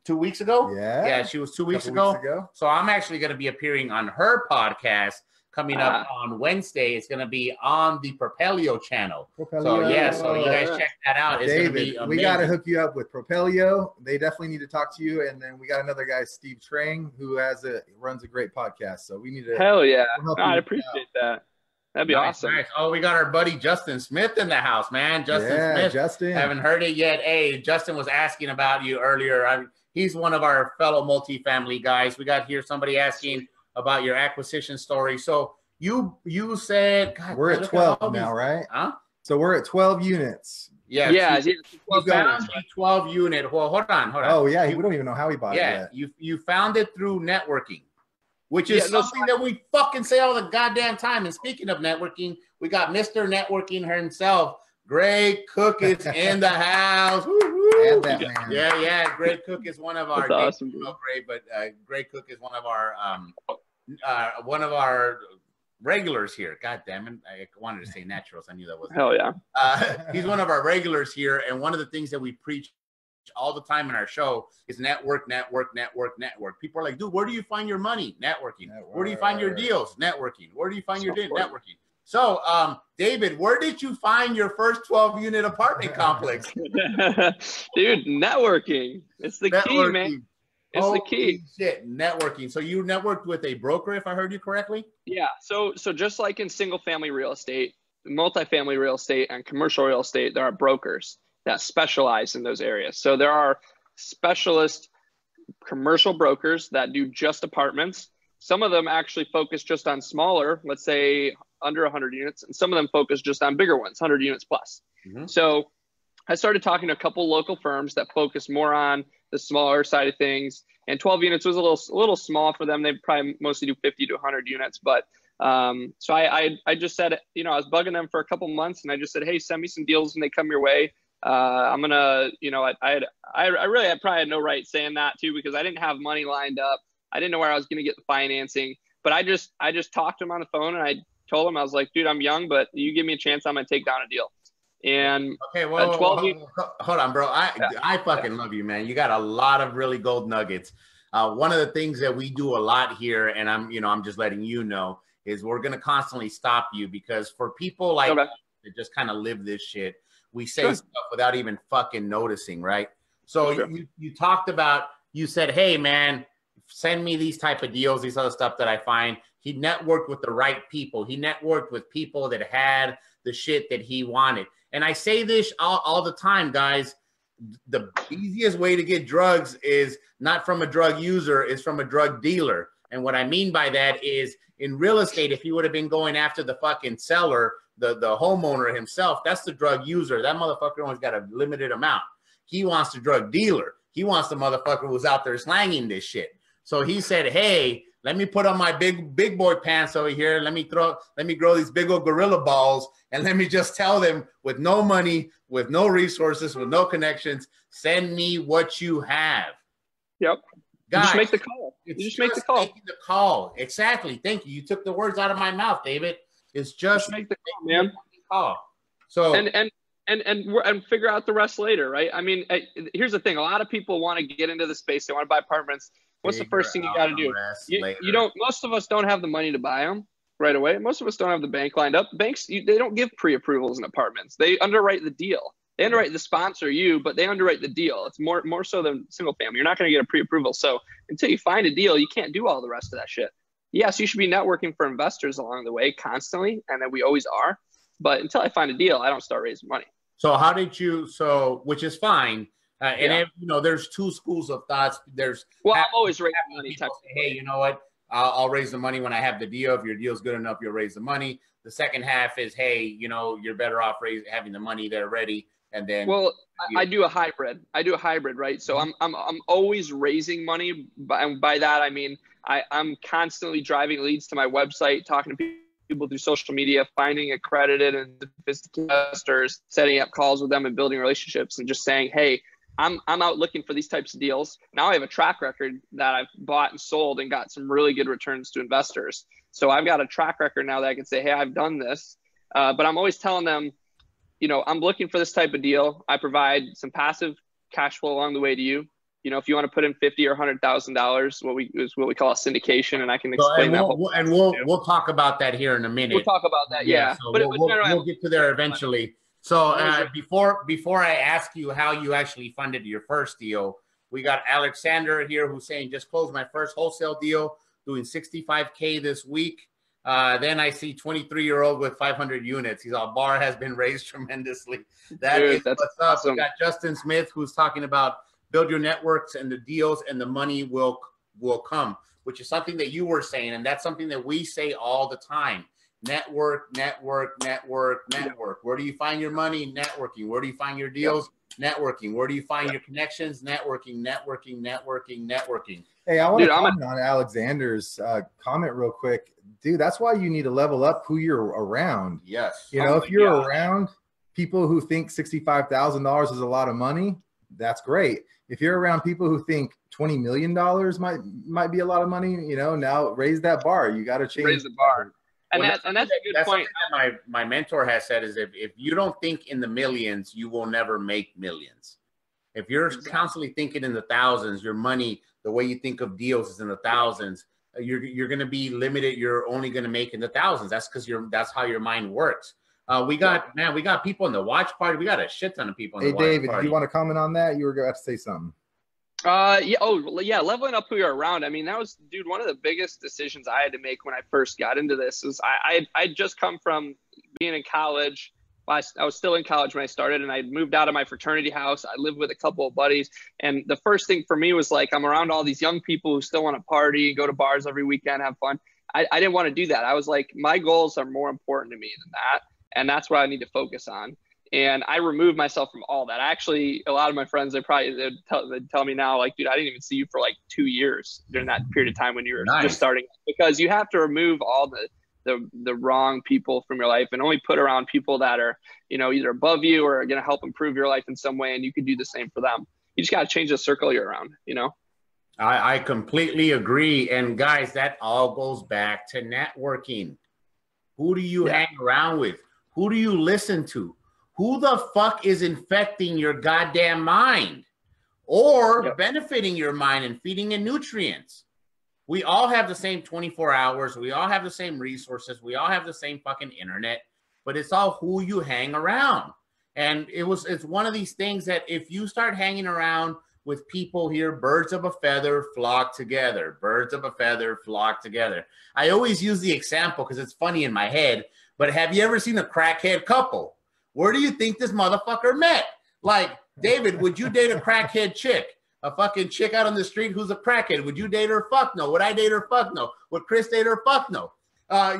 two weeks ago. Yeah, yeah, she was two weeks ago. weeks ago. So I'm actually going to be appearing on her podcast coming up uh, on Wednesday. It's going to be on the Propelio channel. Propelio. So, yeah, so you guys check that out. It's David, be we got to hook you up with Propelio. They definitely need to talk to you. And then we got another guy, Steve Trang, who has a runs a great podcast. So we need to. Hell yeah. No, I appreciate that. That'd be nice, awesome. Nice. Oh, we got our buddy Justin Smith in the house, man. Justin yeah, Smith. Justin. Haven't heard it yet. Hey, Justin was asking about you earlier. I, he's one of our fellow multifamily guys. We got here somebody asking about your acquisition story. So you you said God, we're at twelve now, right? Huh? So we're at twelve units. Yeah, yeah, two, yeah twelve, found right? twelve unit. Well, hold on, hold on. Oh yeah, you, we don't even know how he bought yeah, it. Yeah, you you found it through networking, which is yeah, something no, that we fucking say all the goddamn time. And speaking of networking, we got Mister Networking himself, Greg Cook, is in the house. Woo-hoo. That, man. Yeah, yeah, Greg Cook is one of our. That's awesome, dude. Know Greg, but uh, Greg Cook is one of our. Um, Uh, one of our regulars here. God damn it. I wanted to say naturals. I knew that wasn't. Hell yeah. Uh, he's one of our regulars here. And one of the things that we preach all the time in our show is network, network, network, network. People are like, dude, where do you find your money? Networking. Network. Where do you find your deals? Networking. Where do you find so your deal? Networking. So, um, David, where did you find your first twelve unit apartment complex? Dude, networking. It's the networking. Key, man. It's Holy the key. Shit, networking. So you networked with a broker, if I heard you correctly? Yeah. So so just like in single family real estate, multifamily real estate, and commercial real estate, there are brokers that specialize in those areas. So there are specialist commercial brokers that do just apartments. Some of them actually focus just on smaller, let's say under one hundred units, and some of them focus just on bigger ones, one hundred units plus. Mm-hmm. So I started talking to a couple local firms that focus more on the smaller side of things, and twelve units was a little a little small for them. They probably mostly do fifty to one hundred units, but um, so I, I I just said, you know, I was bugging them for a couple months, and I just said, hey, send me some deals when they come your way. Uh, I'm gonna, you know, I I, had, I I really I probably had no right saying that too, because I didn't have money lined up. I didn't know where I was gonna get the financing, but I just I just talked to him on the phone, and I told him, I was like, dude, I'm young, but you give me a chance, I'm gonna take down a deal. And okay, well, hold on, bro. I yeah, I fucking yeah. love you, man. You got a lot of really gold nuggets. Uh, one of the things that we do a lot here, and I'm, you know, I'm just letting you know, is we're gonna constantly stop you, because for people like okay. that just kind of live this shit, we say sure. stuff without even fucking noticing, right? So sure. you you talked about, you said, hey, man, send me these type of deals, these other stuff that I find. He networked with the right people. He networked with people that had the shit that he wanted. And I say this all, all the time, guys. The easiest way to get drugs is not from a drug user, is from a drug dealer. And what I mean by that is, in real estate, if you would have been going after the fucking seller, the, the homeowner himself, that's the drug user. That motherfucker only's got a limited amount. He wants the drug dealer. He wants the motherfucker who's out there slanging this shit. So he said, hey, let me put on my big big boy pants over here. Let me throw, let me grow these big old gorilla balls, and let me just tell them, with no money, with no resources, with no connections, send me what you have. Yep. Guys, you just make the call. You just, just make the call. The call. Exactly. Thank you. You took the words out of my mouth, David. It's just, just make the call, man. Call. So and and and and we're, and figure out the rest later, right? I mean, I, here's the thing: a lot of people want to get into the space. They want to buy apartments. What's the first thing you got to do? You, you don't. Most of us don't have the money to buy them right away. Most of us don't have the bank lined up. Banks, you, they don't give pre-approvals in apartments. They underwrite the deal. They underwrite the sponsor, you, but they underwrite the deal. It's more more so than single family. You're not going to get a pre-approval. So until you find a deal, you can't do all the rest of that shit. Yes, you should be networking for investors along the way constantly, and that we always are. But until I find a deal, I don't start raising money. So how did you? So which is fine. Uh, and yeah. if, you know, there's two schools of thoughts. There's well, I'm always raising money. Say, hey, you know what? I'll, I'll raise the money when I have the deal. If your deal's good enough, you'll raise the money. The second half is, hey, you know, you're better off raising, having the money there ready, and then. Well, I, I do a hybrid. I do a hybrid, right? So I'm I'm I'm always raising money. By, by that I mean I I'm constantly driving leads to my website, talking to people through social media, finding accredited and sophisticated investors, setting up calls with them, and building relationships, and just saying, hey. I'm, I'm out looking for these types of deals. Now I have a track record that I've bought and sold and got some really good returns to investors. So I've got a track record now that I can say, hey, I've done this. Uh, but I'm always telling them, you know, I'm looking for this type of deal. I provide some passive cash flow along the way to you. you know, if you want to put in fifty or a hundred thousand dollars, what we is what we call a syndication, and I can explain so, and that. We'll, and we'll too. we'll talk about that here in a minute. We'll talk about that, yeah. yeah so but we'll, we'll, we'll get to there eventually. So uh, before before I ask you how you actually funded your first deal, we got Alexander here who's saying just closed my first wholesale deal, doing sixty-five K this week. Uh, then I see twenty-three year old with five hundred units. He's all bar has been raised tremendously. That Dude, is that's what's up. Awesome. We got Justin Smith who's talking about build your networks and the deals and the money will will come, which is something that you were saying, and that's something that we say all the time. Network, network, network, network. Where do you find your money? Networking. Where do you find your deals? Networking. Where do you find your connections? Networking, networking, networking, networking. Hey, I want Dude, to comment on Alexander's uh, comment real quick. Dude, that's why you need to level up who you're around. Yes. You know, oh if you're God. around people who think sixty-five thousand dollars is a lot of money, that's great. If you're around people who think twenty million dollars might might be a lot of money, you know, now raise that bar. You got to change. Raise the bar. And, well, that, and that's a good that's point. My, my mentor has said is if, if you don't think in the millions, you will never make millions. If you're exactly. constantly thinking in the thousands, your money, the way you think of deals is in the thousands. You're, you're going to be limited. You're only going to make in the thousands. That's because you're, that's how your mind works. Uh, we got, man, we got people in the watch party. We got a shit ton of people in the watch party. Hey, David, do you want to comment on that? You were going to say something. Uh, yeah. Oh, yeah. Leveling up who you're around. I mean, that was, dude, one of the biggest decisions I had to make when I first got into this is I, I, I'd just come from being in college. I, I was still in college when I started, and I moved out of my fraternity house. I lived with a couple of buddies. And the first thing for me was like, I'm around all these young people who still want to party, go to bars every weekend, have fun. I, I didn't want to do that. I was like, my goals are more important to me than that. And that's what I need to focus on. And I removed myself from all that. Actually, a lot of my friends, they probably they'd tell, they'd tell me now, like, dude, I didn't even see you for like two years during that period of time when you were nice. just starting. Because you have to remove all the, the the wrong people from your life and only put around people that are, you know, either above you or are going to help improve your life in some way. And you can do the same for them. You just got to change the circle you're around, you know? I, I completely agree. And guys, that all goes back to networking. Who do you yeah. hang around with? Who do you listen to? Who the fuck is infecting your goddamn mind or yep. benefiting your mind and feeding it nutrients? We all have the same twenty-four hours. We all have the same resources. We all have the same fucking internet, but it's all who you hang around. And it was, it's one of these things that if you start hanging around with people here, birds of a feather flock together, birds of a feather flock together. I always use the example because it's funny in my head, but have you ever seen a crackhead couple? Where do you think this motherfucker met? Like, David, would you date a crackhead chick? A fucking chick out on the street who's a crackhead? Would you date her? Fuck no. Would I date her? Fuck no. Would Chris date her? Fuck no. Uh,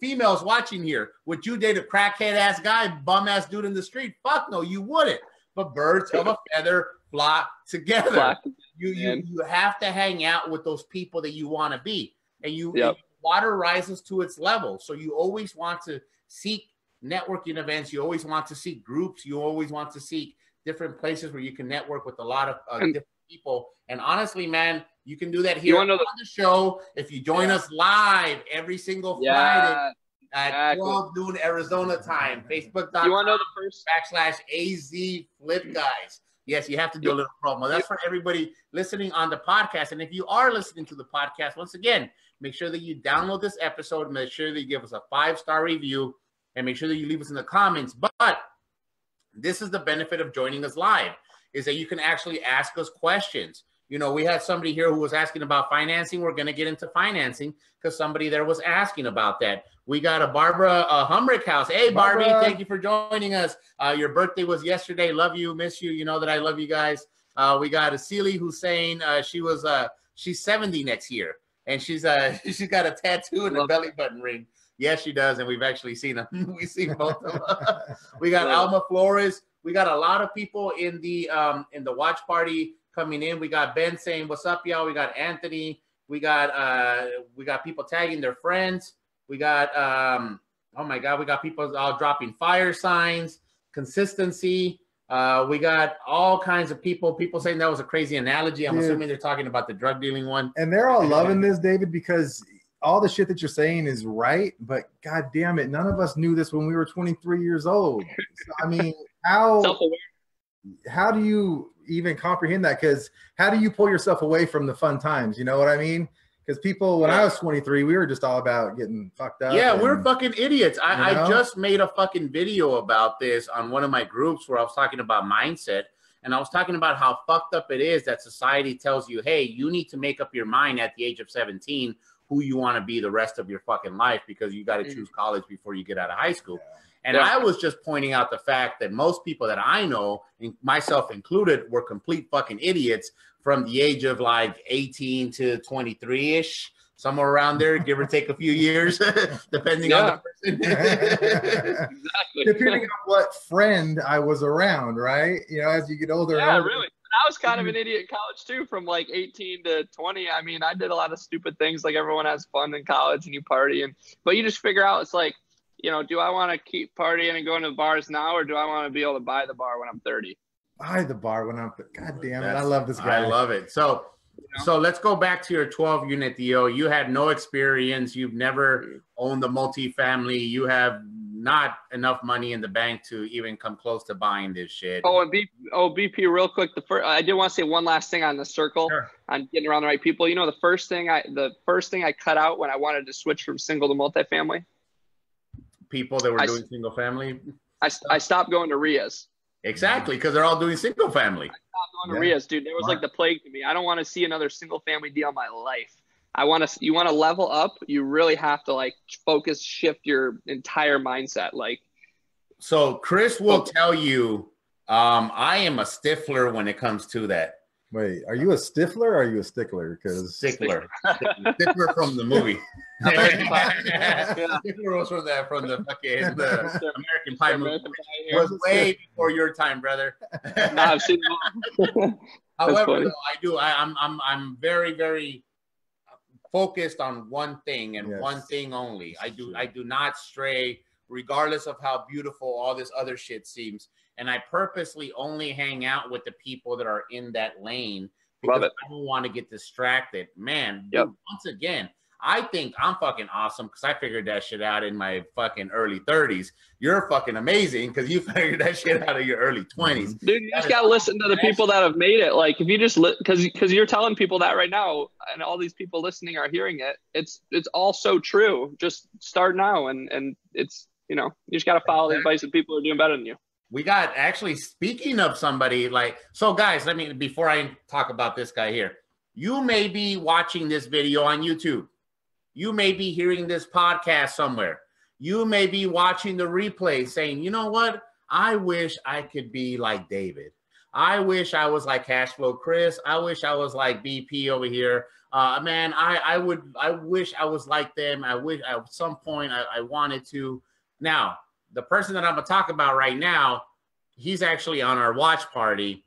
females watching here, would you date a crackhead-ass guy, bum-ass dude in the street? Fuck no, you wouldn't. But birds of a feather flock together. Flock, you, you, you have to hang out with those people that you want to be. And you yep. water rises to its level. So you always want to seek networking events. You always want to seek groups. You always want to seek different places where you can network with a lot of uh, different people. And honestly, man, you can do that here on the, the show if you join yeah. us live every single Friday yeah, at exactly. twelve noon Arizona time. Facebook dot com You want to know the first backslash A Z Flip Guys. Yes, you have to do yeah. a little promo. That's yeah. for everybody listening on the podcast. And if you are listening to the podcast, once again, make sure that you download this episode. Make sure that you give us a five-star review. And make sure that you leave us in the comments. But this is the benefit of joining us live, is that you can actually ask us questions. You know, we had somebody here who was asking about financing. We're going to get into financing because somebody there was asking about that. We got a Barbara uh, Humrick house. Hey, Barbie, Barbara. Thank you for joining us. Uh, your birthday was yesterday. Love you. Miss you. You know that I love you guys. Uh, we got Asili who's saying uh, she was uh, she's seventy next year. And she's uh, she's got a tattoo and a belly button ring. Yes, she does, and we've actually seen them. We've seen both of them. We got Alma Flores. We got a lot of people in the um, in the watch party coming in. We got Ben saying, "What's up, y'all?" We got Anthony. We got uh, we got people tagging their friends. We got um, oh my God, we got people all dropping fire signs. Consistency. Uh, we got all kinds of people, people saying that was a crazy analogy. I'm Dude. assuming they're talking about the drug dealing one. And they're all loving this, David, because all the shit that you're saying is right, but God damn it, none of us knew this when we were twenty-three years old. So, I mean, how, how do you, even comprehend that, because how do you pull yourself away from the fun times? You know what I mean? Because people, when I was twenty-three, we were just all about getting fucked up. Yeah, and, we're fucking idiots. I, you know? I just made a fucking video about this on one of my groups where I was talking about mindset. And I was talking about how fucked up it is that society tells you, hey, you need to make up your mind at the age of seventeen who you want to be the rest of your fucking life, because you got to choose college before you get out of high school. Yeah. And yeah. I was just pointing out the fact that most people that I know, and myself included, were complete fucking idiots from the age of like eighteen to twenty-three-ish, somewhere around there, give or take a few years, depending yeah. on the person. Exactly. Depending on what friend I was around, right? You know, as you get older. Yeah, and older. Really. I was kind of an idiot in college too, from like eighteen to twenty. I mean, I did a lot of stupid things. Like, everyone has fun in college and you party, and but you just figure out, it's like, you know, do I want to keep partying and going to the bars now, or do I want to be able to buy the bar when I'm thirty? Buy the bar when I'm thirty. God damn it. That's, I love this guy. I love it. So, you know? So let's go back to your twelve unit deal. You had no experience. You've never owned a multifamily. You have not enough money in the bank to even come close to buying this shit. Oh, and B, oh, B P, real quick. The first, I did want to say one last thing on the circle, sure. on getting around the right people. You know, the first thing I, the first thing I cut out when I wanted to switch from single to multifamily. People that were I, doing single family? I, I stopped going to R I As. Exactly, because they're all doing single family. I stopped going to yeah. R I As, dude. It was wow. like the plague to me. I don't want to see another single family deal in my life. I want to. You want to level up, you really have to like focus, shift your entire mindset. Like, so Chris will okay. tell you, um, I am a stiffler when it comes to that. Wait, are you a stiffler or are you a stickler? Because stickler, stickler from the movie. American Pie. Yeah. Stickler was from that from the fucking the American Pie movie. American Pie was way before your time, brother. No, I've seen it. However, though, I do. I, I'm I'm I'm very very focused on one thing and yes. one thing only. I do I do not stray, regardless of how beautiful all this other shit seems. And I purposely only hang out with the people that are in that lane, because I don't want to get distracted. Man, yep. dude, once again, I think I'm fucking awesome because I figured that shit out in my fucking early thirties. You're fucking amazing because you figured that shit out in your early twenties. Dude, you that just got to listen to the people that have made it. Like, if you just – because because you're telling people that right now, and all these people listening are hearing it. It's it's all so true. Just start now, and, and it's – you know, you just got to follow exactly. the advice of people who are doing better than you. We got, actually, speaking of somebody, like, so guys, let me, before I talk about this guy here, you may be watching this video on YouTube. You may be hearing this podcast somewhere. You may be watching the replay saying, you know what? I wish I could be like David. I wish I was like Cashflow Chris. I wish I was like B P over here. Uh, man, I, I would, I wish I was like them. I wish at some point I, I wanted to. Now, the person that I'm going to talk about right now, he's actually on our watch party.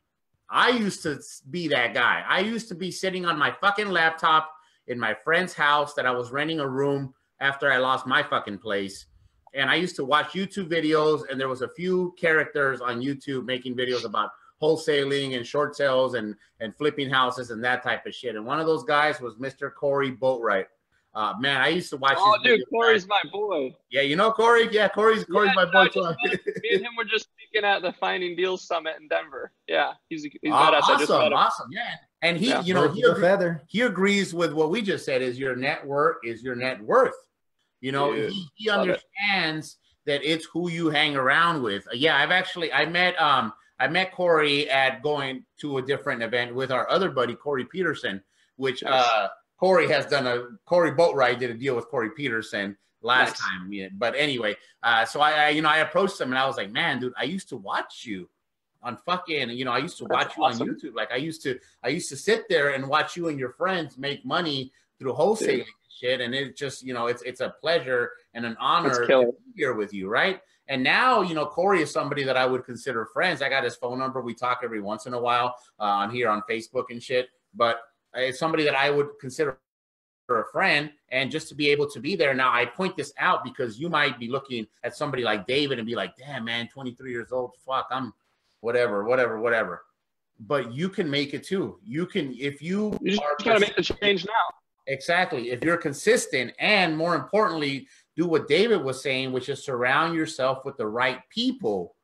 I used to be that guy. I used to be sitting on my fucking laptop in my friend's house that I was renting a room after I lost my fucking place. And I used to watch YouTube videos, and there was a few characters on YouTube making videos about wholesaling and short sales and, and flipping houses and that type of shit. And one of those guys was Mister Corey Boatwright. Uh, man, I used to watch. Oh, dude, videos. Corey's my boy. Yeah, you know Corey. Yeah, Corey's Corey's yeah, my boy. Too. Me and him were just speaking at the Finding Deals Summit in Denver. Yeah, he's, he's uh, badass. Awesome, I just awesome. Yeah, and he, yeah, you know, he, agree, he agrees with what we just said. Is your net worth is your net worth? You know, dude, he, he understands it. That it's who you hang around with. Yeah, I've actually I met um I met Corey at going to a different event with our other buddy Corey Peterson, which yes. uh. Corey has done a Corey Boatwright did a deal with Corey Peterson last nice. time, yeah. But anyway, uh, so I, I, you know, I approached him and I was like, man, dude, I used to watch you on fucking, you know, I used to watch That's you awesome. on YouTube. Like I used to, I used to sit there and watch you and your friends make money through wholesaling and shit. And it just, you know, it's it's a pleasure and an honor to be here with you, right? And now, you know, Corey is somebody that I would consider friends. I got his phone number. We talk every once in a while uh, on here on Facebook and shit, but. It's somebody that I would consider a friend, and just to be able to be there. Now, I point this out because you might be looking at somebody like David and be like, damn, man, twenty-three years old, fuck, I'm whatever, whatever, whatever. But you can make it too. You can, if you- You just gotta make the change now. Exactly. If you're consistent, and more importantly, do what David was saying, which is surround yourself with the right people.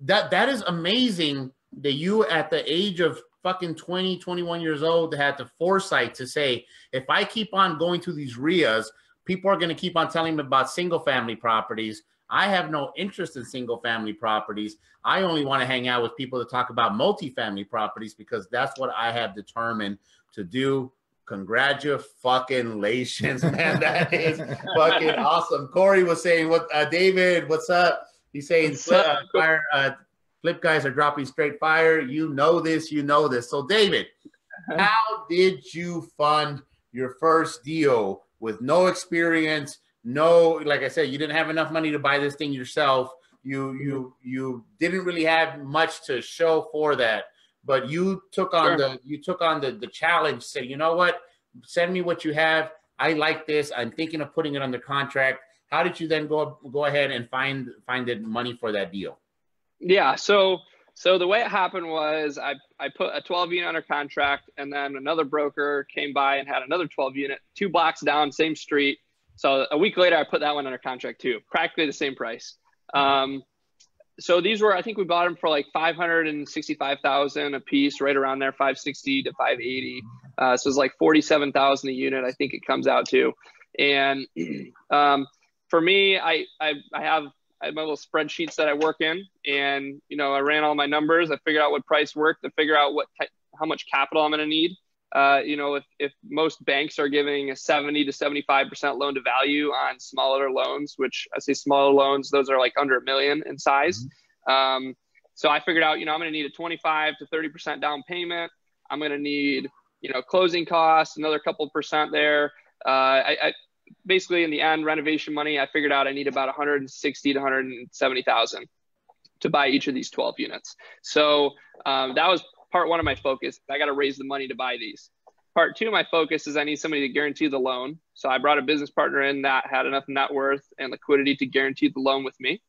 That That is amazing that you at the age of fucking twenty, twenty-one years old had the foresight to say, if I keep on going to these R I As, people are going to keep on telling me about single family properties. I have no interest in single family properties. I only want to hang out with people that talk about multifamily properties because that's what I have determined to do. Congratulations, man. That is fucking awesome. Corey was saying, "What, uh, David, what's up?" He's saying, uh, fire, uh, flip guys are dropping straight fire. You know this, you know this. So David, how did you fund your first deal with no experience? No, like I said, you didn't have enough money to buy this thing yourself. You you you didn't really have much to show for that, but you took on sure. the you took on the the challenge. Say, you know what? Send me what you have. I like this. I'm thinking of putting it under contract. How did you then go go ahead and find find the money for that deal? Yeah, so so the way it happened was I I put a twelve unit under contract, and then another broker came by and had another twelve unit, two blocks down, same street. So a week later, I put that one under contract too, practically the same price. Um, so these were, I think we bought them for like five hundred sixty-five thousand a piece, right around there, five sixty to five eighty. Uh, so it's like forty-seven thousand a unit, I think it comes out to. And um, for me, I, I, I, have, I have my little spreadsheets that I work in, and you know, I ran all my numbers. I figured out what price worked, to figure out what how much capital I'm going to need. Uh, you know, if, if most banks are giving a seventy to seventy-five percent loan to value on smaller loans, which I say smaller loans, those are like under a million in size. Mm-hmm. Um, so I figured out, you know, I'm going to need a twenty-five to thirty percent down payment. I'm going to need, you know, closing costs, another couple percent there. Uh, I, I basically in the end renovation money, I figured out I need about one hundred sixty to one hundred seventy thousand to buy each of these twelve units. So, um, that was part one of my focus. I got to raise the money to buy these. Part two of my focus is I need somebody to guarantee the loan. So I brought a business partner in that had enough net worth and liquidity to guarantee the loan with me.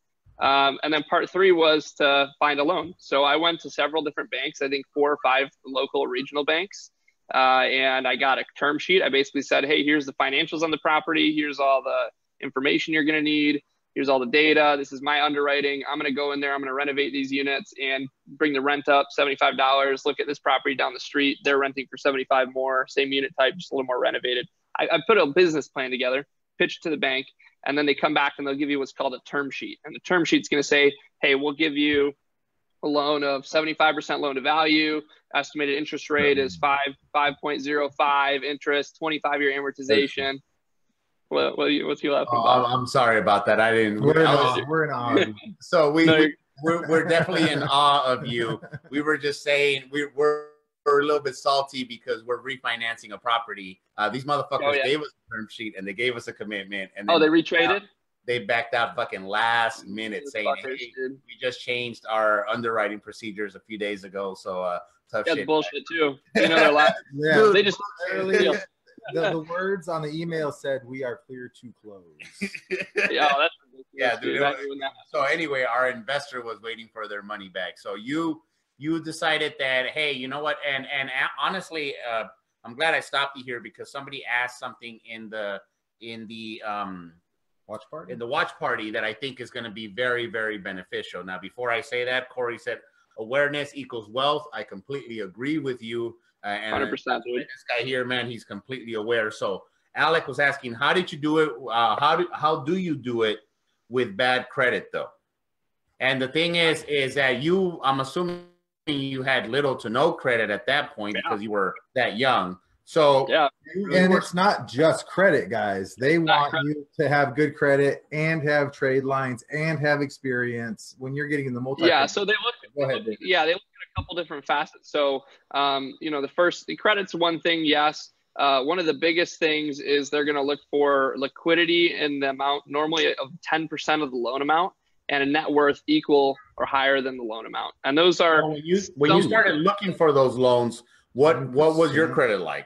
Um, and then part three was to find a loan. So I went to several different banks, I think four or five local regional banks. Uh, and I got a term sheet. I basically said, hey, here's the financials on the property. Here's all the information you're going to need. Here's all the data. This is my underwriting. I'm going to go in there. I'm going to renovate these units and bring the rent up seventy-five dollars. Look at this property down the street. They're renting for seventy-five more, same unit type, just a little more renovated. I, I put a business plan together, pitched to the bank, and then they come back and they'll give you what's called a term sheet. And the term sheet's going to say, hey, we'll give you a loan of seventy-five percent loan to value. Estimated interest rate is five, five point oh five interest, twenty-five year amortization. What, what are you, what's you laughing oh, about? I'm sorry about that. I didn't. We're in awe. We're in awe. So we, no, we we're, we're definitely in awe of you. We were just saying we we're, we're a little bit salty because we're refinancing a property. Uh, these motherfuckers oh, yeah. gave us a term sheet and they gave us a commitment. And oh, they retraded. Out, they backed out fucking last minute, saying fuckers, hey, we just changed our underwriting procedures a few days ago. So uh, tough That's shit. That's bullshit too. You know they're laughing. Yeah. They just. The, the words on the email said, we are clear to close. Yeah, that's yeah, dude. That so anyway, our investor was waiting for their money back. So you you decided that, hey, you know what? And and honestly, uh, I'm glad I stopped you here because somebody asked something in the in the um watch party in the watch party that I think is going to be very very beneficial. Now, before I say that, Corey said awareness equals wealth. I completely agree with you. Uh, and one hundred percent, uh, this guy here, man, he's completely aware. So Alec was asking, how did you do it? Uh, how, do, how do you do it with bad credit, though? And the thing is, is that you, I'm assuming you had little to no credit at that point yeah. because you were that young. So, yeah. and it's not just credit, guys. They it's want you to have good credit and have trade lines and have experience when you're getting in the multi. Yeah, so they look, Go ahead, David. yeah, they look at a couple different facets. So, um, you know, the first, the credit's one thing, yes. Uh, one of the biggest things is they're going to look for liquidity in the amount normally of ten percent of the loan amount and a net worth equal or higher than the loan amount. And those are. Well, when you, when you started looking for those loans, what what was your credit like?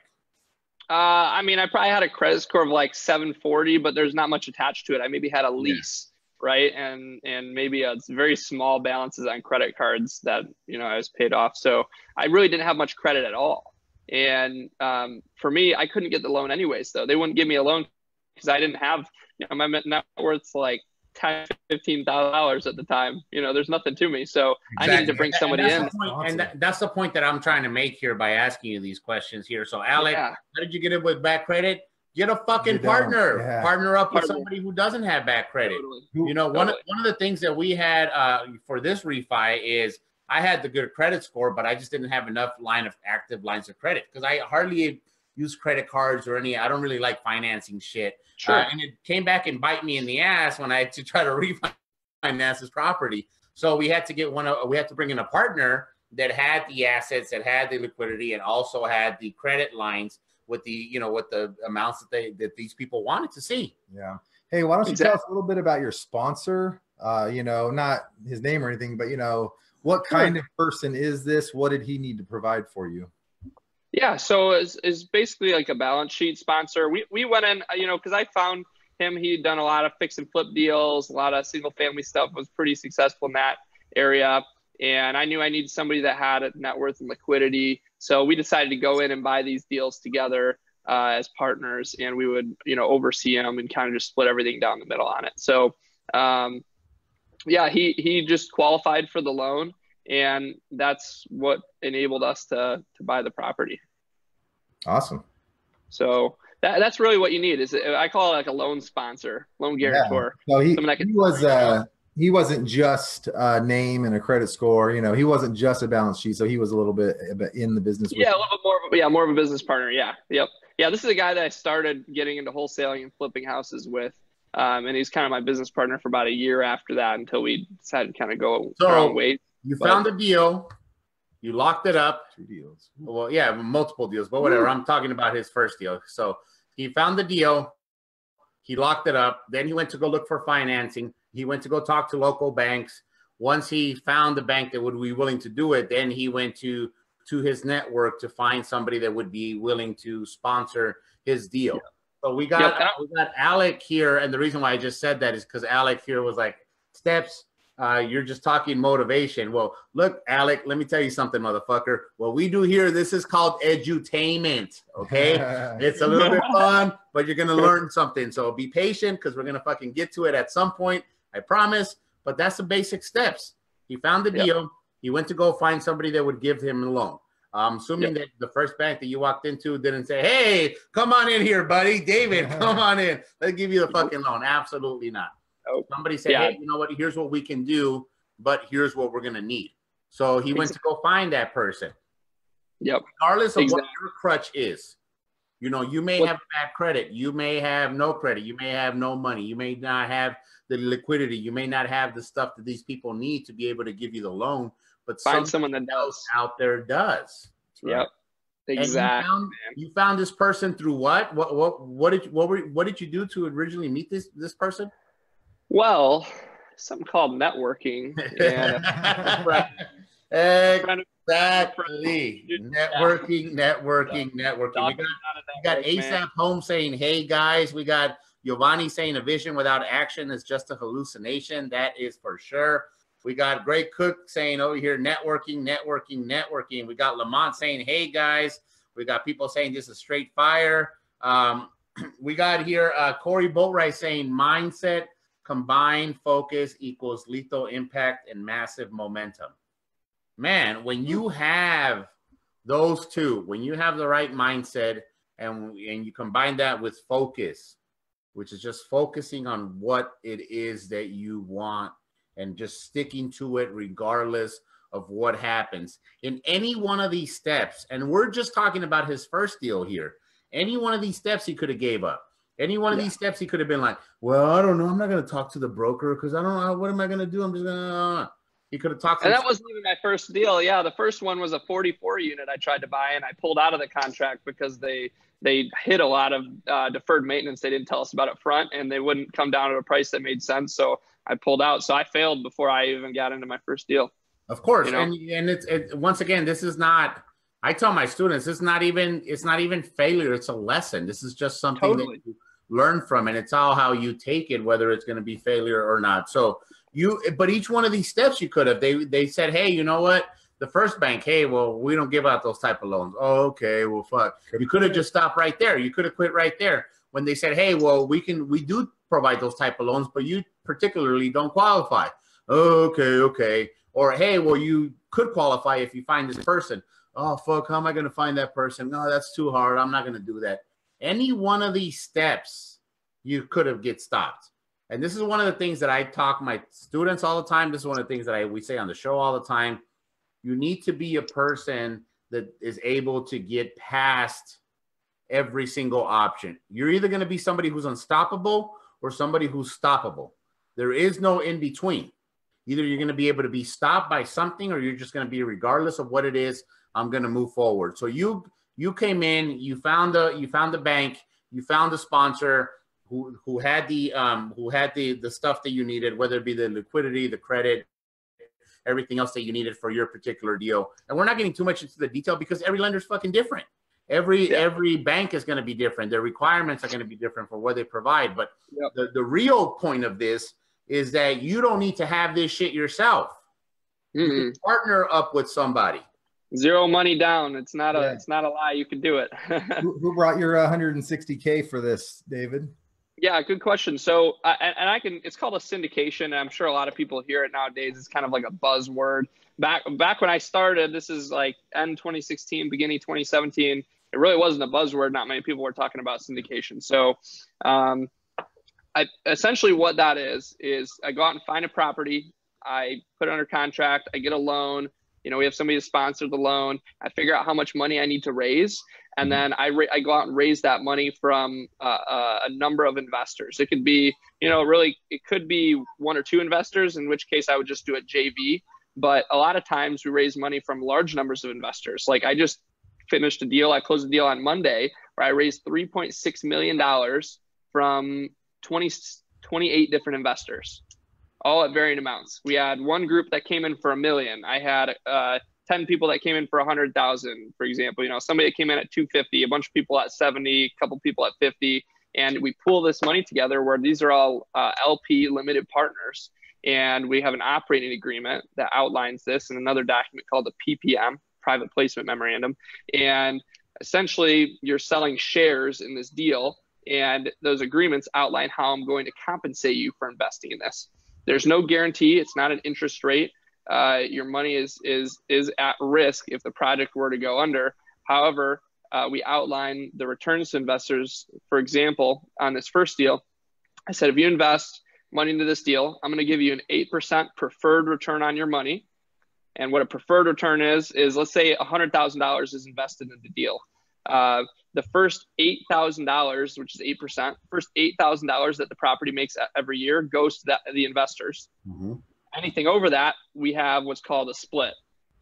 Uh, I mean, I probably had a credit score of like seven forty, but there's not much attached to it. I maybe had a lease, yeah. right? And and maybe a, very small balances on credit cards that, you know, I was paid off. So I really didn't have much credit at all. And um, for me, I couldn't get the loan anyways, though. They wouldn't give me a loan because I didn't have, you know, my net worth's like times fifteen thousand dollars at the time. You know, there's nothing to me, so exactly. I need to bring somebody and in. Point, awesome. And that, that's the point that I'm trying to make here by asking you these questions here. So, Alec, yeah. how did you get it with bad credit? Get a fucking partner. Yeah. Partner up partner. with somebody who doesn't have bad credit. Totally. You know, totally. one of, one of the things that we had uh, for this refi is I had the good credit score, but I just didn't have enough line of active lines of credit because I hardly use credit cards or any. I don't really like financing shit. Sure. Uh, and it came back and bite me in the ass when I had to try to refinance this property. So we had to get one. We had to bring in a partner that had the assets, that had the liquidity, and also had the credit lines with the, you know, with the amounts that they, that these people wanted to see. Yeah. Hey, why don't you exactly. tell us a little bit about your sponsor? Uh, you know, not his name or anything, but you know, what kind sure. of person is this? What did he need to provide for you? Yeah. So it's, it's basically like a balance sheet sponsor. We, we went in, you know, cause I found him, he'd done a lot of fix and flip deals, a lot of single family stuff, was pretty successful in that area. And I knew I needed somebody that had a net worth and liquidity. So we decided to go in and buy these deals together uh, as partners, and we would, you know, oversee them and kind of just split everything down the middle on it. So, um, yeah, he, he just qualified for the loan, and that's what enabled us to, to buy the property. Awesome. So that, that's really what you need is, I call it like a loan sponsor, loan guarantor. Yeah. So he, that he was, uh, he wasn't just a name and a credit score, you know, he wasn't just a balance sheet. So he was a little bit in the business. Yeah. A little bit more of a, yeah, more of a business partner. Yeah. Yep. Yeah. This is a guy that I started getting into wholesaling and flipping houses with. Um, and he's kind of my business partner for about a year after that until we decided to kind of go so our own way. You but, found a deal. You locked it up. Two deals. Well, yeah, multiple deals, but whatever. Ooh. I'm talking about his first deal. So he found the deal. He locked it up. Then he went to go look for financing. He went to go talk to local banks. Once he found the bank that would be willing to do it, then he went to, to his network to find somebody that would be willing to sponsor his deal. Yeah. So we got, yep. uh, we got Alec here. And the reason why I just said that is because Alec here was like, Steps, uh, you're just talking motivation. Well, look, Alec, let me tell you something, motherfucker. What we do here, this is called edutainment, okay? It's a little bit fun, but you're going to learn something. So be patient because we're going to fucking get to it at some point. I promise, but that's the basic steps. He found the deal. Yep. He went to go find somebody that would give him a loan. I'm assuming yep. that the first bank that you walked into didn't say, hey, come on in here, buddy. David, come on in. Let's give you the fucking loan. Absolutely not. Nope. Somebody said, yeah. hey, you know what? Here's what we can do, but here's what we're going to need. So he exactly. went to go find that person. Yep. Regardless of exactly. what your crutch is. You know, you may have bad credit. You may have no credit. You may have no money. You may not have the liquidity. You may not have the stuff that these people need to be able to give you the loan. But find someone that does out there does. Right? Yep, exactly. You found, you found this person through what? What? What? What did? You, what were? What did you do to originally meet this this person? Well, something called networking. Yeah. Right. Exactly. Networking, networking, networking. We got, we got ASAP Home saying, hey guys, we got Giovanni saying a vision without action is just a hallucination. That is for sure. We got Greg Cook saying over here, networking, networking, networking. We got Lamont saying, hey guys. We got people saying this is straight fire. Um, we got here uh, Corey Boatwright saying mindset, combined focus equals lethal impact and massive momentum. Man, when you have those two, when you have the right mindset and, and you combine that with focus, which is just focusing on what it is that you want and just sticking to it regardless of what happens. In any one of these steps, and we're just talking about his first deal here, any one of these steps he could have gave up. Any one of yeah. these steps he could have been like, well, I don't know. I'm not going to talk to the broker because I don't know. What am I going to do? I'm just going to... He could have talked to and that wasn't even my first deal. Yeah, the first one was a forty-four unit I tried to buy, and I pulled out of the contract because they they hit a lot of uh, deferred maintenance they didn't tell us about up front, and they wouldn't come down to a price that made sense. So I pulled out. So I failed before I even got into my first deal. Of course, you know? and and it's it, once again, this is not. I tell my students, it's not even it's not even failure. It's a lesson. This is just something totally. that you learn from, and it's all how you take it, whether it's going to be failure or not. So. You, but each one of these steps you could have, they, they said, hey, you know what? The first bank, hey, well, we don't give out those type of loans. Oh, okay, well, fuck. You could have just stopped right there. You could have quit right there. When they said, hey, well, we can, we do provide those type of loans, but you particularly don't qualify. Okay, okay. Or, hey, well, you could qualify if you find this person. Oh, fuck, how am I going to find that person? No, that's too hard. I'm not going to do that. Any one of these steps, you could have get stopped. And this is one of the things that I talk my students all the time. This is one of the things that I we say on the show all the time. You need to be a person that is able to get past every single option. You're either going to be somebody who's unstoppable or somebody who's stoppable. There is no in between. Either you're going to be able to be stopped by something, or you're just going to be, regardless of what it is, I'm going to move forward. So you you came in, you found the you found the bank, you found the sponsor who who had the um who had the the stuff that you needed, whether it be the liquidity, the credit, everything else that you needed for your particular deal. And we're not getting too much into the detail because every lender's fucking different. Every yeah. every bank is going to be different. Their requirements are going to be different for what they provide. But yep. the, the real point of this is that you don't need to have this shit yourself. Mm-hmm. You partner up with somebody. Zero money down. It's not a yeah. it's not a lie. You can do it. who, who brought your one hundred sixty K for this, David? Yeah, good question. So, uh, and, and I can, it's called a syndication. And I'm sure a lot of people hear it nowadays. It's kind of like a buzzword. Back back when I started, this is like end twenty sixteen, beginning twenty seventeen. It really wasn't a buzzword. Not many people were talking about syndication. So um, I, essentially what that is, is I go out and find a property. I put it under contract. I get a loan. You know, we have somebody to sponsor the loan. I figure out how much money I need to raise. And then I, I go out and raise that money from uh, a number of investors. It could be, you know, really, it could be one or two investors, in which case I would just do it J V. But a lot of times we raise money from large numbers of investors. Like I just finished a deal. I closed a deal on Monday where I raised three point six million dollars from twenty, twenty-eight different investors, all at varying amounts. We had one group that came in for a million. I had uh, ten people that came in for one hundred thousand, for example. You know, somebody that came in at two fifty, a bunch of people at seventy, a couple people at fifty. And we pool this money together where these are all uh, L P limited partners. And we have an operating agreement that outlines this in another document called the P P M, Private Placement Memorandum. And essentially, you're selling shares in this deal. And those agreements outline how I'm going to compensate you for investing in this. There's no guarantee. It's not an interest rate. Uh, your money is is is at risk if the project were to go under. However, uh, we outline the returns to investors. For example, on this first deal, I said, if you invest money into this deal, I'm going to give you an eight percent preferred return on your money. And what a preferred return is, is let's say one hundred thousand dollars is invested in the deal. Uh, the first eight thousand dollars, which is eight percent, first eight thousand dollars that the property makes every year goes to that, the investors. Mm-hmm. Anything over that, we have what's called a split.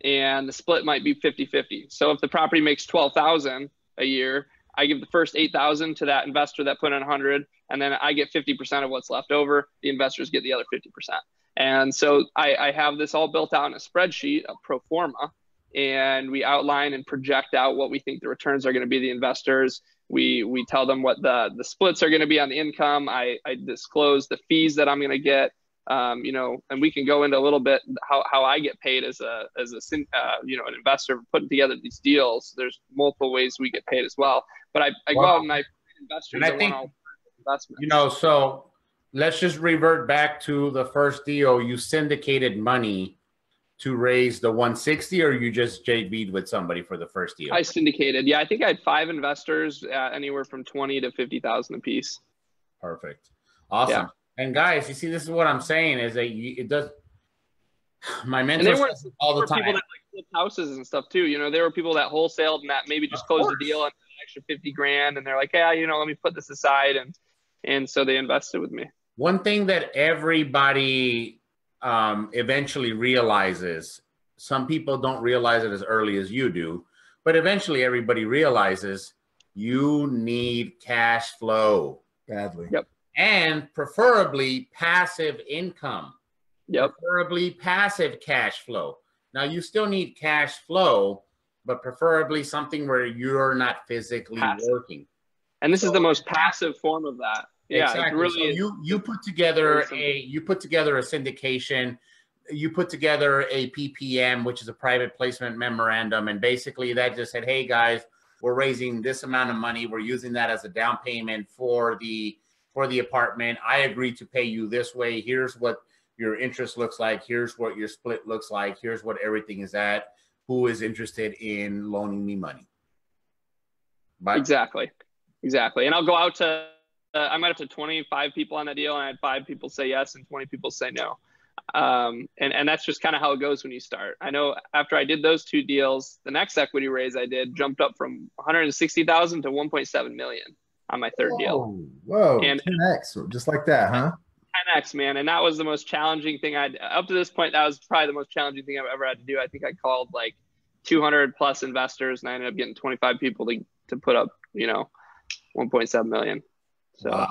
And the split might be fifty fifty. So if the property makes twelve thousand dollars a year, I give the first eight thousand dollars to that investor that put in one hundred, and then I get fifty percent of what's left over. The investors get the other fifty percent. And so I, I have this all built out in a spreadsheet, a pro forma, and we outline and project out what we think the returns are going to be to the investors. We we tell them what the, the splits are going to be on the income. I, I disclose the fees that I'm going to get, um, you know, and we can go into a little bit how, how I get paid as a, as a uh, you know, an investor putting together these deals. There's multiple ways we get paid as well. But I, I wow. go out and I investors and I think, investments. You know, so let's just revert back to the first deal. You syndicated money to raise the one sixty, or you just J V'd with somebody for the first deal? I syndicated. Yeah, I think I had five investors, uh, anywhere from twenty to fifty thousand apiece. Perfect. Awesome. Yeah. And guys, you see, this is what I'm saying is that you, it does. My mentors were, all the time. People that like flipped houses and stuff too. You know, there were people that wholesaled and that maybe just closed the deal and extra fifty grand, and they're like, yeah, you know, let me put this aside, and and so they invested with me. One thing that everybody um eventually realizes, some people don't realize it as early as you do, but eventually everybody realizes you need cash flow badly. Yep. And preferably passive income. Yep. Preferably passive cash flow. Now you still need cash flow, but preferably something where you're not physically passive. working. And this so, is the most passive form of that. Yeah, exactly. Really so you you put together a you put together a syndication, you put together a P P M, which is a private placement memorandum, and basically that just said, hey guys, we're raising this amount of money. We're using that as a down payment for the for the apartment. I agree to pay you this way. Here's what your interest looks like. Here's what your split looks like. Here's what everything is at. Who is interested in loaning me money? Bye. Exactly. Exactly. And I'll go out to, uh, I might have to twenty-five people on that deal. And I had five people say yes and twenty people say no. Um, and, and that's just kind of how it goes when you start. I know after I did those two deals, the next equity raise I did jumped up from one hundred sixty thousand to one point seven million on my third whoa, deal. Whoa. And ten X, just like that, huh? ten X, man. And that was the most challenging thing I'd, up to this point, that was probably the most challenging thing I've ever had to do. I think I called like two hundred plus investors and I ended up getting twenty-five people to, to put up, you know, one point seven million. So wow.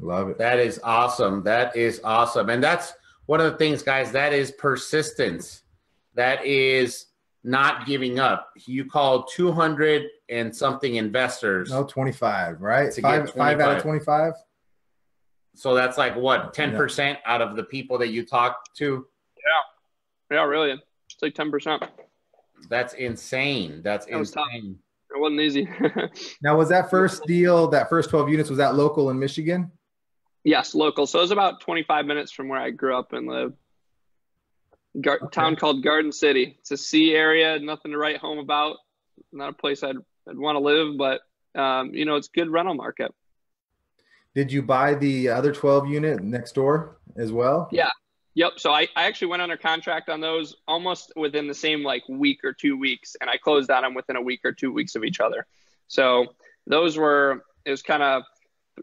Love it. That is awesome. That is awesome. And that's one of the things, guys, that is persistence. That is not giving up. You call two hundred and something investors. No, twenty-five, right? Five, five out of twenty-five. So that's like what, ten percent yeah. out of the people that you talk to? Yeah. Yeah, really. It's like ten percent. That's insane. That's that was insane. Tough. It wasn't easy. Now, was that first deal, that first twelve units, was that local in Michigan? Yes, local. So it was about twenty-five minutes from where I grew up and lived. Gar okay. Town called Garden City. It's a sea area, nothing to write home about. Not a place I'd, I'd want to live, but, um, you know, it's good rental market. Did you buy the other twelve unit next door as well? Yeah. Yep. So I, I actually went under contract on those almost within the same like week or two weeks. And I closed on them within a week or two weeks of each other. So those were, it was kind of,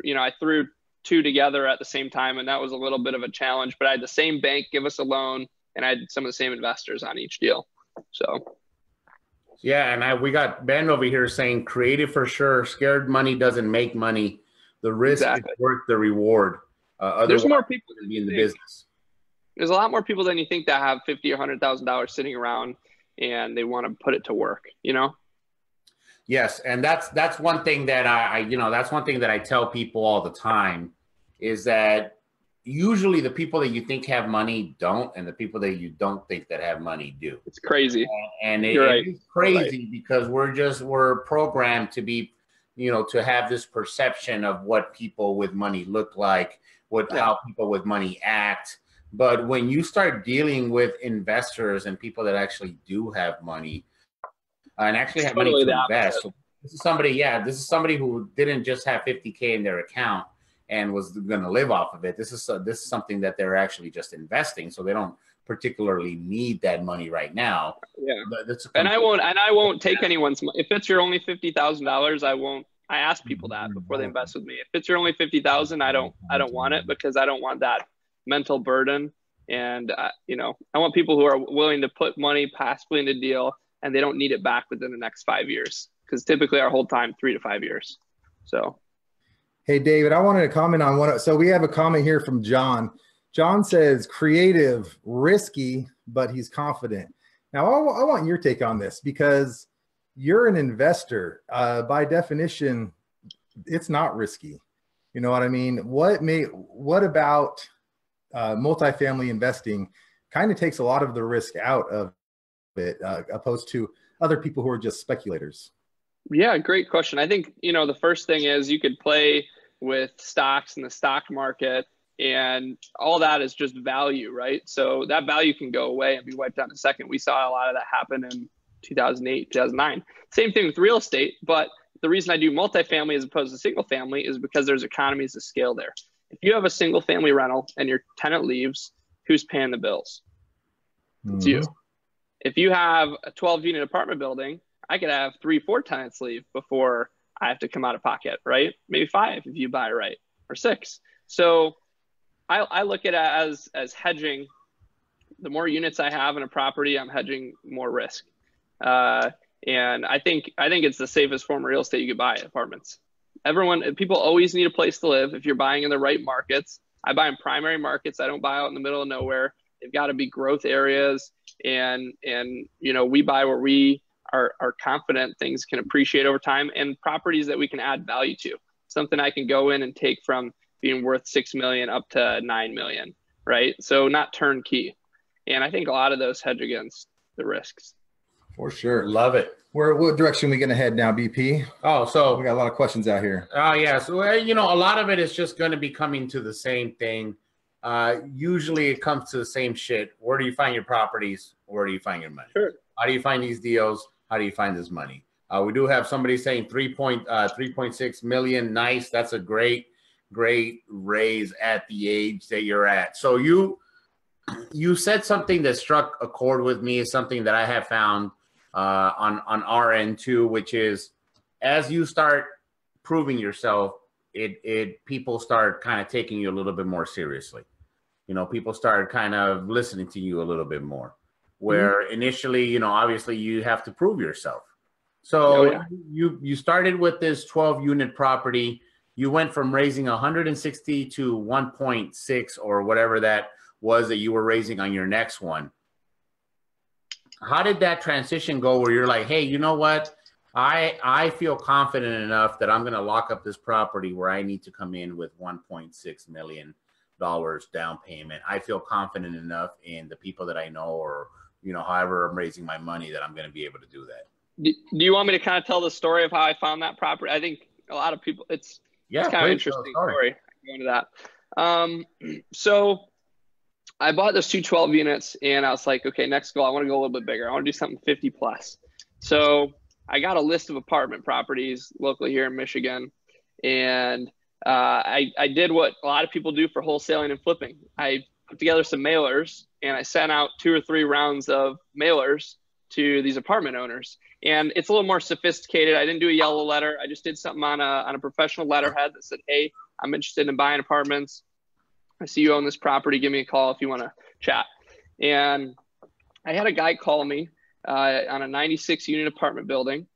you know, I threw two together at the same time. And that was a little bit of a challenge, but I had the same bank give us a loan and I had some of the same investors on each deal. So. Yeah. And I, we got Ben over here saying creative for sure. Scared money doesn't make money. The risk exactly. is worth the reward. Uh, otherwise, there's more people than be in the think. business. There's a lot more people than you think that have fifty or hundred thousand dollars sitting around and they want to put it to work, you know? Yes. And that's, that's one thing that I, I, you know, that's one thing that I tell people all the time is that usually the people that you think have money don't, and the people that you don't think that have money do. It's crazy. And, and it, right. it's crazy right. because we're just, we're programmed to be, you know, to have this perception of what people with money look like, what yeah. how people with money act. But when you start dealing with investors and people that actually do have money uh, and actually have totally money to invest, so this is somebody, yeah, this is somebody who didn't just have fifty K in their account and was going to live off of it. This is uh, this is something that they're actually just investing, so they don't particularly need that money right now. Yeah. That's and I won't, and I won't take anyone's money. If it's your only fifty thousand dollars, I won't, I ask people that before they invest with me. If it's your only fifty thousand, I don't, I don't want it because I don't want that mental burden. And uh, you know, I want people who are willing to put money passively in a deal and they don't need it back within the next five years. Cause typically our hold time, three to five years. So. Hey, David, I wanted to comment on one. So we have a comment here from John. John says creative, risky, but he's confident. Now, I, I want your take on this because you're an investor. Uh, by definition, it's not risky. You know what I mean? What may, what about uh, multifamily investing kind of takes a lot of the risk out of it uh, opposed to other people who are just speculators? Yeah, great question. I think, you know, the first thing is you could play with stocks in the stock market. And all that is just value, right? So that value can go away and be wiped out in a second. We saw a lot of that happen in two thousand eight, two thousand nine. Same thing with real estate, but the reason I do multifamily as opposed to single family is because there's economies of scale there. If you have a single family rental and your tenant leaves, who's paying the bills? It's mm. you. If you have a twelve unit apartment building, I could have three, four tenants leave before I have to come out of pocket, right? Maybe five if you buy right, or six. So I, I look at it as, as hedging. The more units I have in a property, I'm hedging more risk. Uh, and I think, I think it's the safest form of real estate you could buy, apartments. Everyone, people always need a place to live if you're buying in the right markets. I buy in primary markets. I don't buy out in the middle of nowhere. They've got to be growth areas. And, and you know, we buy where we are, are confident things can appreciate over time and properties that we can add value to. Something I can go in and take from being worth six million up to nine million, right? So not turnkey. And I think a lot of those hedge against the risks. For sure. Love it. Where, what direction are we going to head now, B P? Oh, so we got a lot of questions out here. Oh, uh, yeah. So, you know, a lot of it is just going to be coming to the same thing. Uh, usually it comes to the same shit. Where do you find your properties? Where do you find your money? Sure. How do you find these deals? How do you find this money? Uh, we do have somebody saying three point six million. Nice. That's a great, great raise at the age that you're at. So you, you said something that struck a chord with me, something that I have found uh, on, on our end too, which is as you start proving yourself, it, it, people start kind of taking you a little bit more seriously. You know, people start kind of listening to you a little bit more where mm-hmm. initially, you know, obviously you have to prove yourself. So yeah, yeah. you, you started with this twelve unit property. You went from raising one hundred sixty to one point six or whatever that was that you were raising on your next one. How did that transition go where you're like, hey, you know what? I I feel confident enough that I'm going to lock up this property where I need to come in with one point six million dollars down payment. I feel confident enough in the people that I know or, you know, however I'm raising my money that I'm going to be able to do that. Do, do you want me to kind of tell the story of how I found that property? I think a lot of people, it's, yeah, it's kind of interesting story. I can go into that. Um, so... I bought those two twelve units and I was like, okay, next goal, I want to go a little bit bigger. I want to do something fifty plus. So I got a list of apartment properties locally here in Michigan. And uh, I, I did what a lot of people do for wholesaling and flipping. I put together some mailers and I sent out two or three rounds of mailers to these apartment owners. And it's a little more sophisticated. I didn't do a yellow letter. I just did something on a, on a professional letterhead that said, hey, I'm interested in buying apartments. I see you own this property. Give me a call if you want to chat. And I had a guy call me uh, on a ninety-six unit apartment building.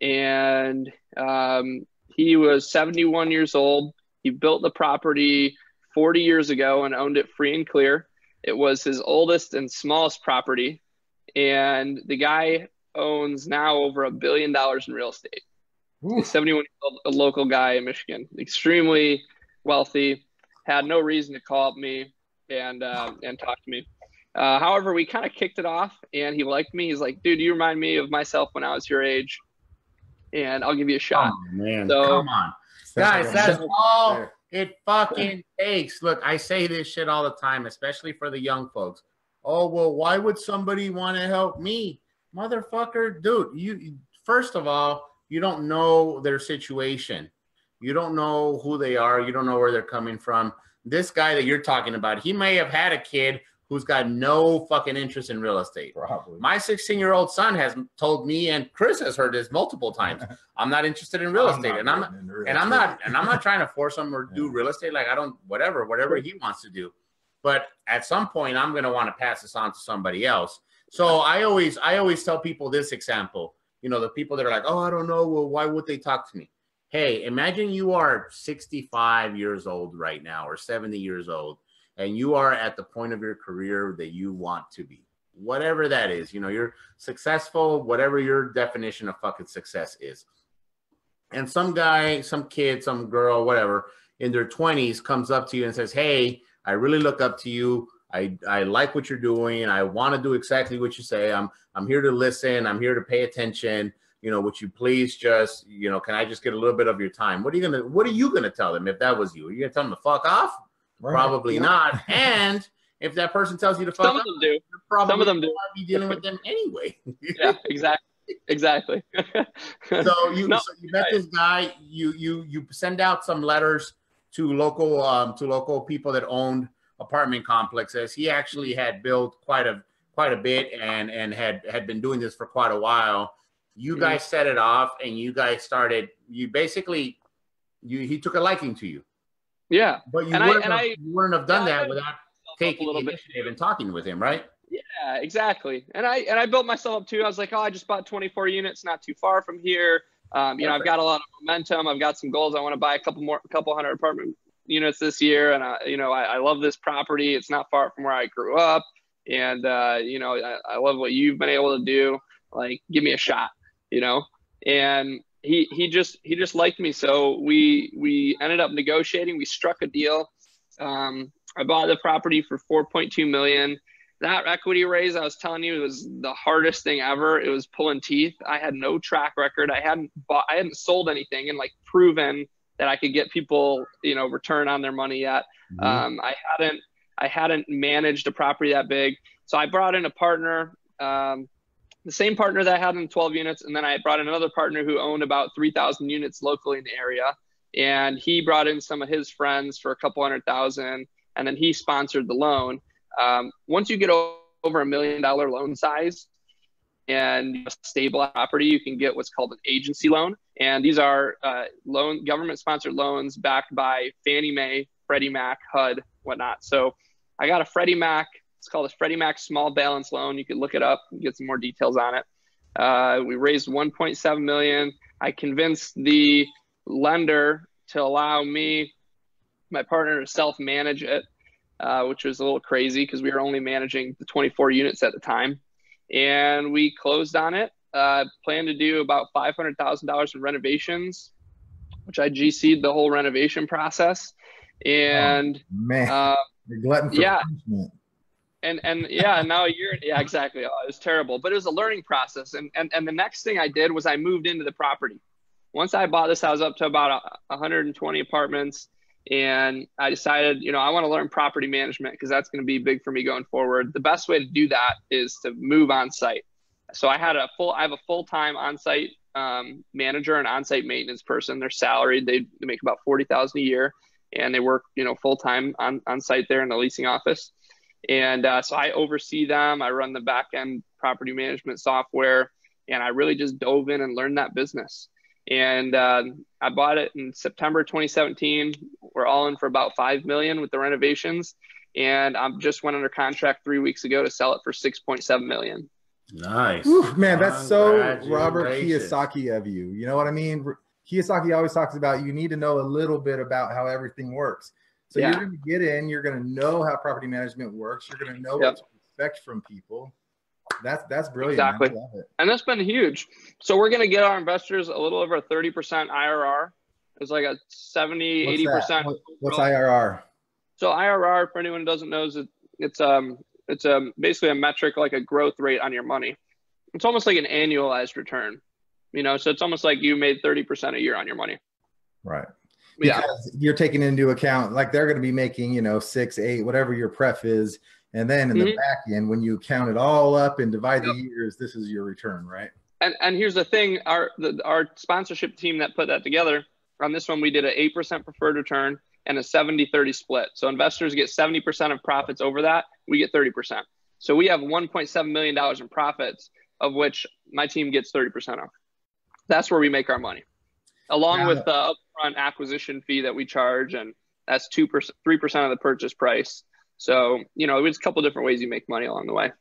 And um, he was seventy-one years old. He built the property forty years ago and owned it free and clear. It was his oldest and smallest property. And the guy owns now over a billion dollars in real estate. Ooh. He's seventy-one years old, a local guy in Michigan, extremely wealthy. Had no reason to call up me and uh, and talk to me. Uh, however, we kind of kicked it off, and he liked me. He's like, dude, you remind me of myself when I was your age, and I'll give you a shot. Oh, man, so, come on. Guys, that's all it fucking takes. Look, I say this shit all the time, especially for the young folks. Oh, well, why would somebody want to help me? Motherfucker, dude, you first of all, you don't know their situation. You don't know who they are. You don't know where they're coming from. This guy that you're talking about, he may have had a kid who's got no fucking interest in real estate. Probably. My sixteen-year-old son has told me, and Chris has heard this multiple times, I'm not interested in real I'm estate. And I'm, and estate. I'm not and I'm not trying to force him or do yeah. real estate. Like, I don't, whatever, whatever he wants to do. But at some point, I'm going to want to pass this on to somebody else. So I always, I always tell people this example. You know, the people that are like, oh, I don't know. Well, why would they talk to me? Hey, imagine you are sixty-five years old right now or seventy years old, and you are at the point of your career that you want to be, whatever that is. You know, you're successful, whatever your definition of fucking success is. And some guy, some kid, some girl, whatever, in their twenties comes up to you and says, hey, I really look up to you. I, I like what you're doing. I want to do exactly what you say. I'm, I'm here to listen. I'm here to pay attention. You know, would you please just, you know, can I just get a little bit of your time? What are you going to, what are you going to tell them if that was you? Are you going to tell them to fuck off? Right. Probably yeah. not. And if that person tells you to fuck Some off, of them do. You're probably Some of them do. Be dealing with them anyway. Yeah, exactly. Exactly. so, you, no, so you met right. this guy, you, you, you send out some letters to local, um, to local people that owned apartment complexes. He actually had built quite a, quite a bit and, and had, had been doing this for quite a while. You guys set it off and you guys started, you basically, you he took a liking to you. Yeah. But you, and wouldn't, I, and have, I, you wouldn't have done yeah, that without taking the initiative and talking with him, right? Yeah, exactly. And I and I built myself up too. I was like, oh, I just bought twenty-four units, not too far from here. Um, you Perfect. know, I've got a lot of momentum. I've got some goals. I want to buy a couple more, a couple hundred apartment units this year. And, I, you know, I, I love this property. It's not far from where I grew up. And, uh, you know, I, I love what you've been able to do. Like, give me a shot. You know, and he, he just, he just liked me. So we, we ended up negotiating, we struck a deal. Um, I bought the property for four point two million. That equity raise, I was telling you, it was the hardest thing ever. It was pulling teeth. I had no track record. I hadn't bought, I hadn't sold anything and like proven that I could get people, you know, return on their money yet. Mm-hmm. Um, I hadn't, I hadn't managed a property that big. So I brought in a partner, um, the same partner that I had in twelve units. And then I brought in another partner who owned about three thousand units locally in the area. And he brought in some of his friends for a couple hundred thousand. And then he sponsored the loan. Um, once you get over a million dollar loan size and a stable property, you can get what's called an agency loan. And these are uh, loan government sponsored loans backed by Fannie Mae, Freddie Mac, H U D, whatnot. So I got a Freddie Mac. It's called a Freddie Mac small balance loan. You can look it up and get some more details on it. Uh, we raised one point seven million dollars. I convinced the lender to allow me, my partner, to self-manage it. Uh, which was a little crazy because we were only managing the twenty-four units at the time. And we closed on it. Uh, planned to do about five hundred thousand dollars in renovations, which I G C'd the whole renovation process. And oh, man, uh, you're glutton for yeah, punishment. and and yeah, now a year, yeah, exactly. Oh, it was terrible, but it was a learning process. And and and the next thing I did was I moved into the property. Once I bought this house up to about one hundred twenty apartments. And I decided, you know, I want to learn property management because that's going to be big for me going forward. The best way to do that is to move on site. So I had a full, I have a full-time on-site um, manager and on-site maintenance person. They're salaried. They make about forty thousand dollars a year and they work, you know, full-time on, on site there in the leasing office. And uh, so I oversee them. I run the back-end property management software and I really just dove in and learned that business. And uh, I bought it in September twenty seventeen. We're all in for about five million dollars with the renovations. And I just went under contract three weeks ago to sell it for six point seven million dollars. Nice. Oof, man, that's so Robert Kiyosaki of you. You know what I mean? Kiyosaki always talks about you need to know a little bit about how everything works. So yeah. You're going to get in, you're going to know how property management works. You're going to know yep. what to expect from people. That's that's brilliant. Exactly. I love it. And that's been huge. So we're going to get our investors a little over thirty percent I R R. It's like a seventy, eighty percent. What's, what's I R R? So I R R, for anyone who doesn't know, is it, it's um it's um basically a metric like a growth rate on your money. It's almost like an annualized return, you know. So it's almost like you made thirty percent a year on your money. Right. Because yeah. You're taking into account like they're going to be making, you know, six, eight, whatever your pref is. And then in the mm-hmm. back end, when you count it all up and divide yep. the years, this is your return, right? And and here's the thing, our the, our sponsorship team that put that together, on this one, we did an eight percent preferred return and a seventy thirty split. So investors get seventy percent of profits over that, we get thirty percent. So we have one point seven million dollars in profits, of which my team gets thirty percent of. That's where we make our money, along now, with the upfront acquisition fee that we charge, and that's two percent, three percent of the purchase price. So, you know, there's a couple different ways you make money along the way.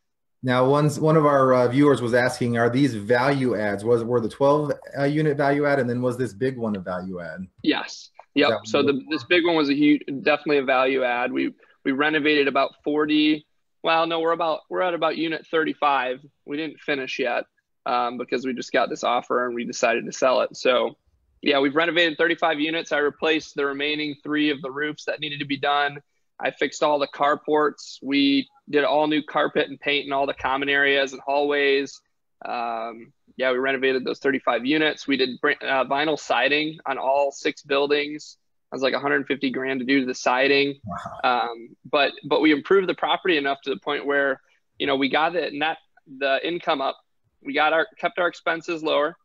Now, one's, one of our uh, viewers was asking, are these value adds? Was, were the twelve unit uh, value add, and then was this big one a value add? Yes. Yep. So the, this big one was a huge, definitely a value add. We we renovated about forty. Well, no, we're about we're at about unit thirty-five. We didn't finish yet um, because we just got this offer and we decided to sell it. So, yeah, we've renovated thirty-five units. I replaced the remaining three of the roofs that needed to be done. I fixed all the carports. We did all new carpet and paint in all the common areas and hallways. Um, yeah, we renovated those thirty-five units. We did uh, vinyl siding on all six buildings. That was like one hundred fifty grand to do the siding. Wow. Um, but but we improved the property enough to the point where, you know, we got the net the income up. We got our kept our expenses lower,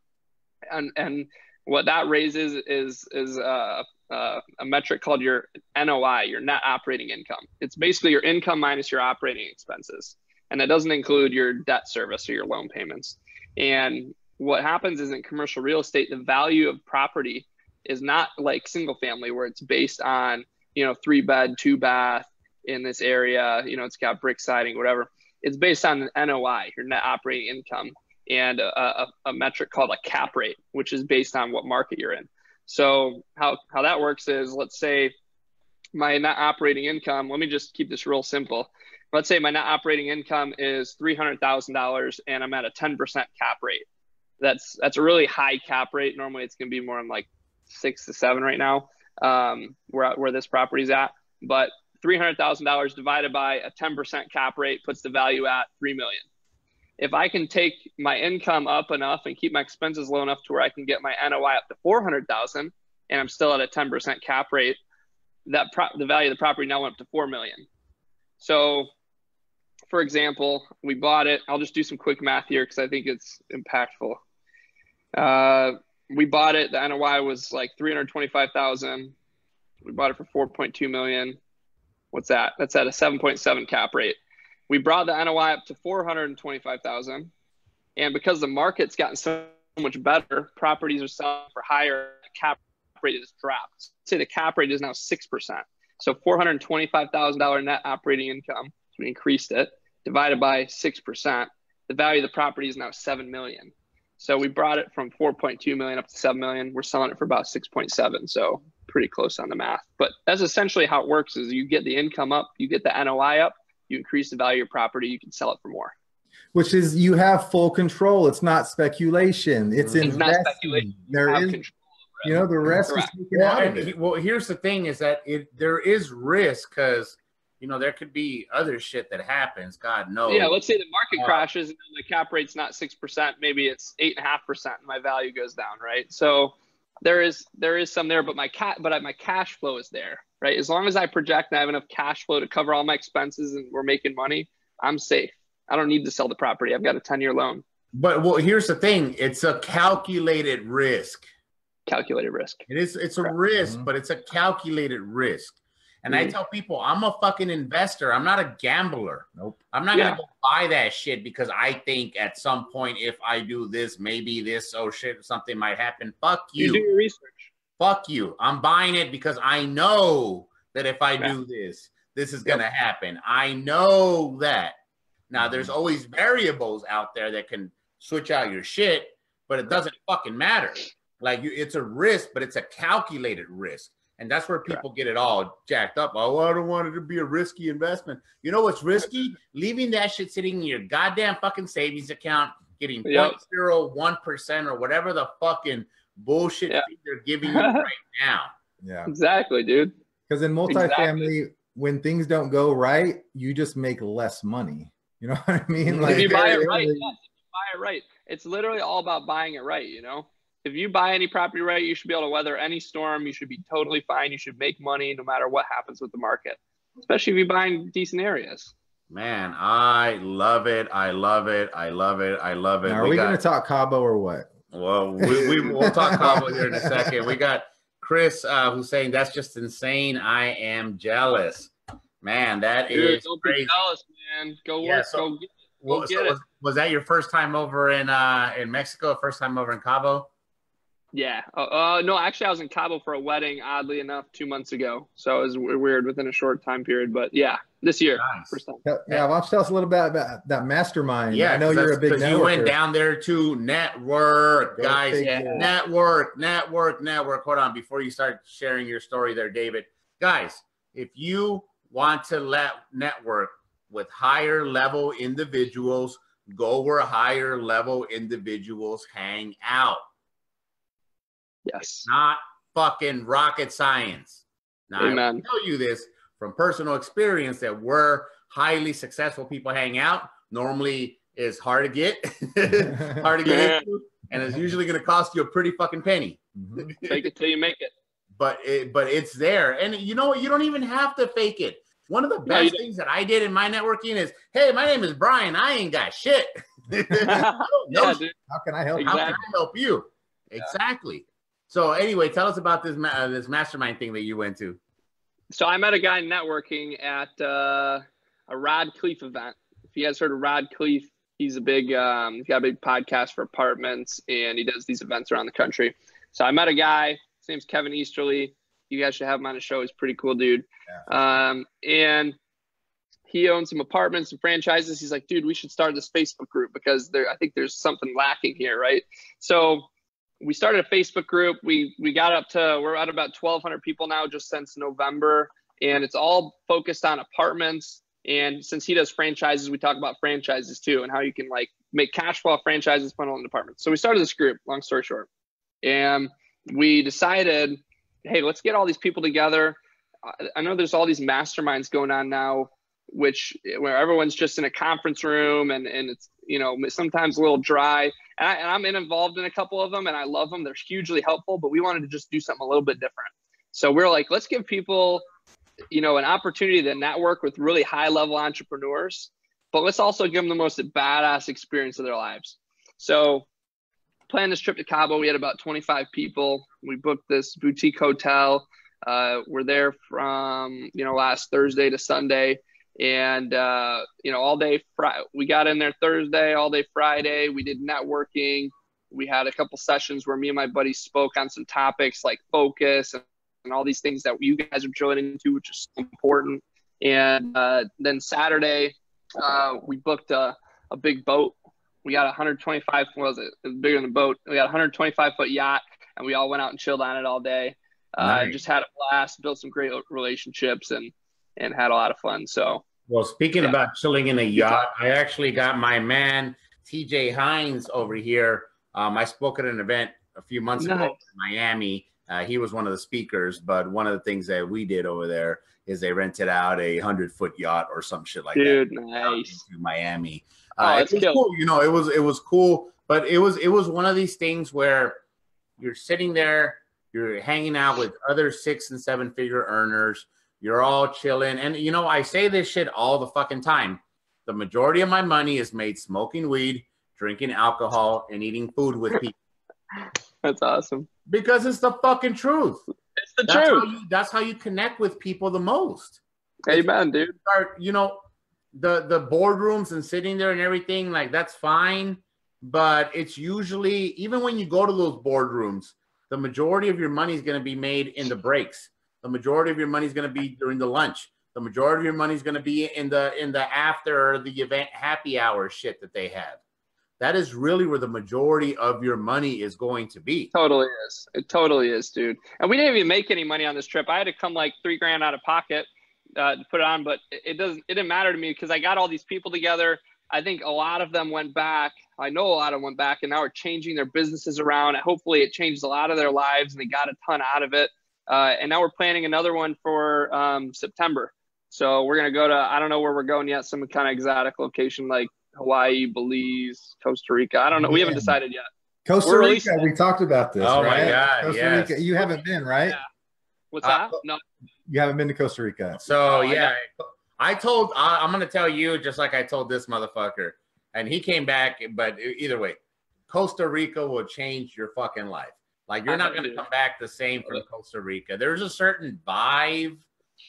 and and what that raises is is uh. Uh, a metric called your N O I, your net operating income. It's basically your income minus your operating expenses. And that doesn't include your debt service or your loan payments. And what happens is in commercial real estate, the value of property is not like single family where it's based on, you know, three bed, two bath in this area, you know, it's got brick siding, whatever. It's based on an N O I, your net operating income, and a, a, a metric called a cap rate, which is based on what market you're in. So how, how that works is, let's say my net operating income, let me just keep this real simple. Let's say my net operating income is three hundred thousand dollars and I'm at a ten percent cap rate. That's, that's a really high cap rate. Normally it's going to be more than like six to seven right now, um, where, where this property's at. But three hundred thousand dollars divided by a ten percent cap rate puts the value at three million dollars. If I can take my income up enough and keep my expenses low enough to where I can get my N O I up to four hundred thousand dollars and I'm still at a ten percent cap rate, that pro the value of the property now went up to four million dollars. So for example, we bought it. I'll just do some quick math here because I think it's impactful. Uh, we bought it. The N O I was like three hundred twenty-five thousand. We bought it for four point two million. What's that? That's at a seven point seven cap rate. We brought the N O I up to four hundred twenty-five thousand. And because the market's gotten so much better, properties are selling for higher. Cap rate has dropped. Say the cap rate is now six percent. So four hundred twenty-five thousand dollars net operating income, so we increased it, divided by six percent. The value of the property is now seven million dollars. So we brought it from four point two million dollars up to seven million dollars. We're selling it for about six point seven. So pretty close on the math. But that's essentially how it works is you get the income up, you get the N O I up, you increase the value of your property, you can sell it for more. Which is you have full control. It's not speculation. It's, it's not speculation. You there is control. You know, the rest Correct. is taken out of it. Well, here's the thing is that it, there is risk because, you know, there could be other shit that happens. God knows. Yeah, let's say the market uh, crashes and the cap rate's not six percent. Maybe it's eight and a half percent and my value goes down, right? So there is there is some there, but my, ca but my cash flow is there, right? As long as I project and I have enough cash flow to cover all my expenses and we're making money, I'm safe. I don't need to sell the property. I've got a ten-year loan. But, well, here's the thing. It's a calculated risk. Calculated risk. It is. It's a Correct. risk, mm-hmm. but it's a calculated risk. And mm-hmm. I tell people, I'm a fucking investor. I'm not a gambler. Nope. I'm not yeah. gonna go buy that shit because I think at some point, if I do this, maybe this, oh shit, something might happen. Fuck you. You do your research. Fuck you. I'm buying it because I know that if I yeah. do this, this is yep. gonna happen. I know that. Now, there's always variables out there that can switch out your shit, but it doesn't fucking matter. Like, you, it's a risk, but it's a calculated risk. And that's where people get it all jacked up. Oh, I don't want it to be a risky investment. You know what's risky? Leaving that shit sitting in your goddamn fucking savings account, getting yep. zero point zero one percent or whatever the fucking bullshit yep. they're giving you right now. Yeah, exactly, dude. Because in multifamily, exactly. when things don't go right, you just make less money. You know what I mean? Like, if you buy it right, yes. if you buy it right. It's literally all about buying it right, you know? If you buy any property right, you should be able to weather any storm. You should be totally fine. You should make money no matter what happens with the market, especially if you're buying decent areas. Man, I love it. I love it. I love it. I love it. Now, are we, we got... going to talk Cabo or what? Well, we, we, we'll talk Cabo here in a second. We got Chris uh, who's saying, that's just insane. I am jealous. Man, that Dude, is don't crazy. Be jealous, man. Go work. Yeah, so, go get it. Go well, get so it. Was, was that your first time over in, uh, in Mexico? First time over in Cabo? Yeah. Uh, no, actually, I was in Cabo for a wedding, oddly enough, two months ago. So it was weird within a short time period. But yeah, this year. Nice. First time. Yeah, yeah, why don't you tell us a little bit about that mastermind? Yeah, I know you're a big networker. You went down there to network, Go guys. Yeah. Network, network, network. Hold on. Before you start sharing your story there, David. Guys, if you want to let network with higher level individuals, go where higher level individuals hang out. Yes. It's not fucking rocket science. Now, Amen. I will tell you this from personal experience that where highly successful people hang out normally is hard to get, hard to get into, and it's usually going to cost you a pretty fucking penny. Mm-hmm. Fake it till you make it. But it, but it's there, and you know what? You don't even have to fake it. One of the best no, things that I did in my networking is, hey, my name is Brian. I ain't got shit. I don't know yeah, shit. How can I help? Exactly. How can I help you? Yeah. Exactly. So anyway, tell us about this uh, this mastermind thing that you went to. So I met a guy networking at uh, a Rod Khleif event. If you guys heard of Rod Khleif, he's a big um, he's got a big podcast for apartments, and he does these events around the country. So I met a guy. His name's Kevin Easterly. You guys should have him on the show. He's a pretty cool dude. Yeah. Um, and he owns some apartments and franchises. He's like, dude, we should start this Facebook group because there I think there's something lacking here, right? So we started a Facebook group. We we got up to, we're at about twelve hundred people now just since November. And it's all focused on apartments. And since he does franchises, we talk about franchises too and how you can like make cash flow franchises, funnel in apartments. So we started this group, long story short. And we decided, hey, let's get all these people together. I know there's all these masterminds going on now, which where everyone's just in a conference room and, and it's, you know, sometimes a little dry. And, I, and I'm involved in a couple of them and I love them. They're hugely helpful, but we wanted to just do something a little bit different. So we're like, let's give people, you know, an opportunity to network with really high level entrepreneurs, but let's also give them the most badass experience of their lives. So planned this trip to Cabo. We had about twenty-five people. We booked this boutique hotel. Uh, we're there from, you know, last Thursday to Sunday. And, uh, you know, all day, Friday, we got in there Thursday, all day Friday, we did networking. We had a couple sessions where me and my buddy spoke on some topics like focus and, and all these things that you guys are drilling into, which is so important. And uh, then Saturday, uh, we booked a, a big boat. We got one hundred twenty-five, what was it? It was bigger than a boat. We got a one hundred twenty-five foot yacht and we all went out and chilled on it all day. Nice. Uh, just had a blast, built some great relationships and, and had a lot of fun. So, well, speaking yeah. about chilling in a yacht, I actually got my man, T J Hines over here. Um, I spoke at an event a few months nice. ago in Miami. Uh, he was one of the speakers, but one of the things that we did over there is they rented out a hundred foot yacht or some shit like Dude, that. Dude, nice. In Miami. Uh, oh, it was dope. cool. You know, it was, it was cool, but it was, it was one of these things where you're sitting there, you're hanging out with other six and seven figure earners. You're all chilling. And, you know, I say this shit all the fucking time. The majority of my money is made smoking weed, drinking alcohol, and eating food with people. That's awesome. Because it's the fucking truth. It's the that's truth. How you, that's how you connect with people the most. Amen, dude. You, start, you know, the, the boardrooms and sitting there and everything, like, that's fine. But it's usually, even when you go to those boardrooms, the majority of your money is going to be made in the breaks. The majority of your money is going to be during the lunch. The majority of your money is going to be in the in the after the event happy hour shit that they have. That is really where the majority of your money is going to be. Totally is. It totally is, dude. And we didn't even make any money on this trip. I had to come like three grand out of pocket uh, to put it on, but it doesn't. It didn't matter to me because I got all these people together. I think a lot of them went back. I know a lot of them went back, and now are changing their businesses around. And hopefully, it changed a lot of their lives, and they got a ton out of it. Uh, and now we're planning another one for um, September. So we're going to go to, I don't know where we're going yet, some kind of exotic location like Hawaii, Belize, Costa Rica. I don't know. We haven't decided yet. Costa Rica, we talked about this. Oh, right? my God. Costa yes. Rica. You haven't been, right? Yeah. What's uh, that? No. You haven't been to Costa Rica. So, oh, yeah. I told, I, I'm going to tell you just like I told this motherfucker. And he came back, but either way, Costa Rica will change your fucking life. Like, you're not going to come back the same from Costa Rica. There's a certain vibe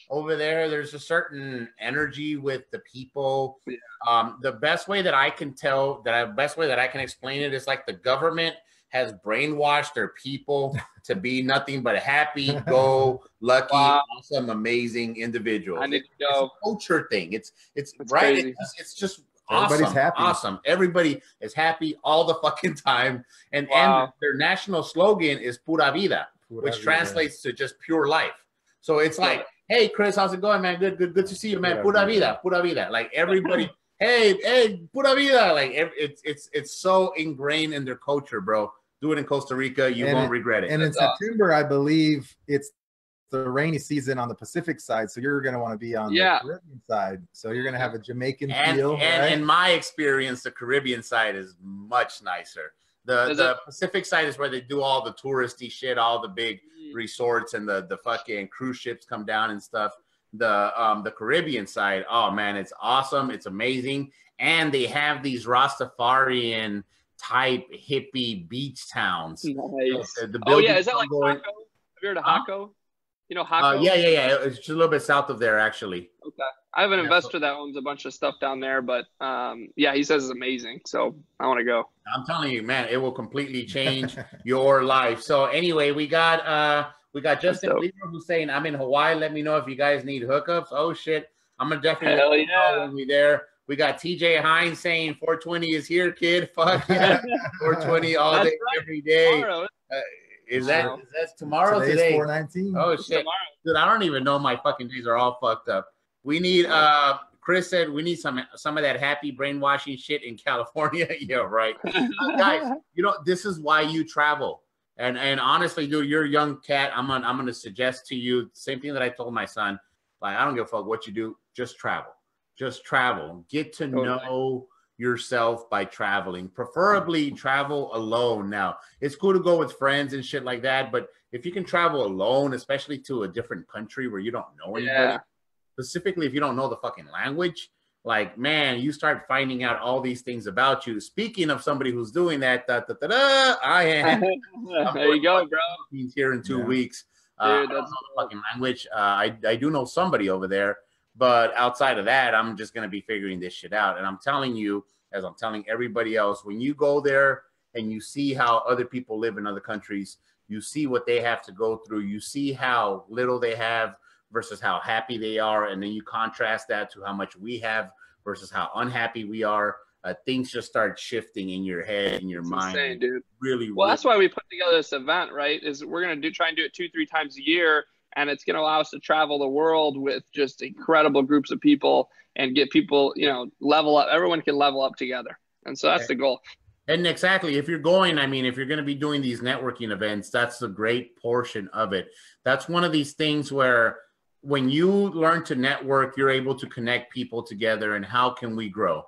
over there. There's a certain energy with the people. Yeah. Um, the best way that I can tell, the best way that I can explain it is like the government has brainwashed their people to be nothing but happy, go, lucky, wow. awesome, amazing individuals. I need to go. It's a culture thing. It's, it's, it's right. It's, it's just... Everybody's awesome, happy. Awesome. Everybody is happy all the fucking time. And, wow. and their national slogan is Pura Vida, Pura which vida. translates to just pure life. So it's yeah. like, hey, Chris, how's it going, man? Good, good, good to see you, man. Pura Vida, Pura Vida. Like everybody, hey, hey, Pura Vida. Like it's, it's, it's so ingrained in their culture, bro. Do it in Costa Rica. You and won't it, regret it. And That's in awesome. September, I believe it's the rainy season on the Pacific side, so you're going to want to be on yeah. the Caribbean side. So you're going to have a Jamaican and, feel. And right? in my experience, the Caribbean side is much nicer. The, the Pacific side is where they do all the touristy shit, all the big resorts and the the fucking cruise ships come down and stuff. The um the Caribbean side, oh man, it's awesome, it's amazing, and they have these Rastafarian type hippie beach towns. Nice. So the, the oh yeah, is that like Jaco? Have you heard of Jaco? Huh? You know, Jaco? Uh, yeah, yeah, yeah. It's just a little bit south of there, actually. Okay. I have an yeah, investor so. that owns a bunch of stuff down there, but um, yeah, he says it's amazing. So I want to go. I'm telling you, man, it will completely change your life. So anyway, we got uh, we got Justin Lieber who's saying, I'm in Hawaii. Let me know if you guys need hookups. Oh shit, I'm gonna definitely Hell yeah. when we there. We got T J Hines saying four twenty is here, kid. Fuck yeah, four twenty all That's day, right. every day. Is that wow. is that tomorrow? Today's today? four nineteen. Oh shit, tomorrow. Dude! I don't even know. My fucking days are all fucked up. We need. uh Chris said we need some some of that happy brainwashing shit in California. Yeah, right, uh, guys. You know this is why you travel. And and honestly, dude, you're a young cat. I'm gonna I'm gonna suggest to you the same thing that I told my son. Like, I don't give a fuck what you do. Just travel. Just travel. Get to totally. know yourself by traveling. Preferably travel alone. Now, it's cool to go with friends and shit like that, but if you can travel alone, especially to a different country where you don't know anybody, yeah. specifically if you don't know the fucking language, like, man, you start finding out all these things about you. Speaking of somebody who's doing that, da, da, da, da, I am. There you go, bro. He's here in two yeah. weeks. Dude, uh, that's I don't know the fucking language. Uh, I, I do know somebody over there, but outside of that, I'm just going to be figuring this shit out. And I'm telling you, as I'm telling everybody else, when you go there and you see how other people live in other countries, you see what they have to go through. You see how little they have versus how happy they are. And then you contrast that to how much we have versus how unhappy we are. Uh, things just start shifting in your head, in your it's mind. Insane, dude. Really, well, really that's why we put together this event, right? Is we're going to do try and do it two, three times a year. And it's going to allow us to travel the world with just incredible groups of people and get people, you know, level up. Everyone can level up together. And so that's okay. the goal. And exactly, if you're going, I mean, if you're going to be doing these networking events, that's a great portion of it. That's one of these things where when you learn to network, you're able to connect people together and how can we grow?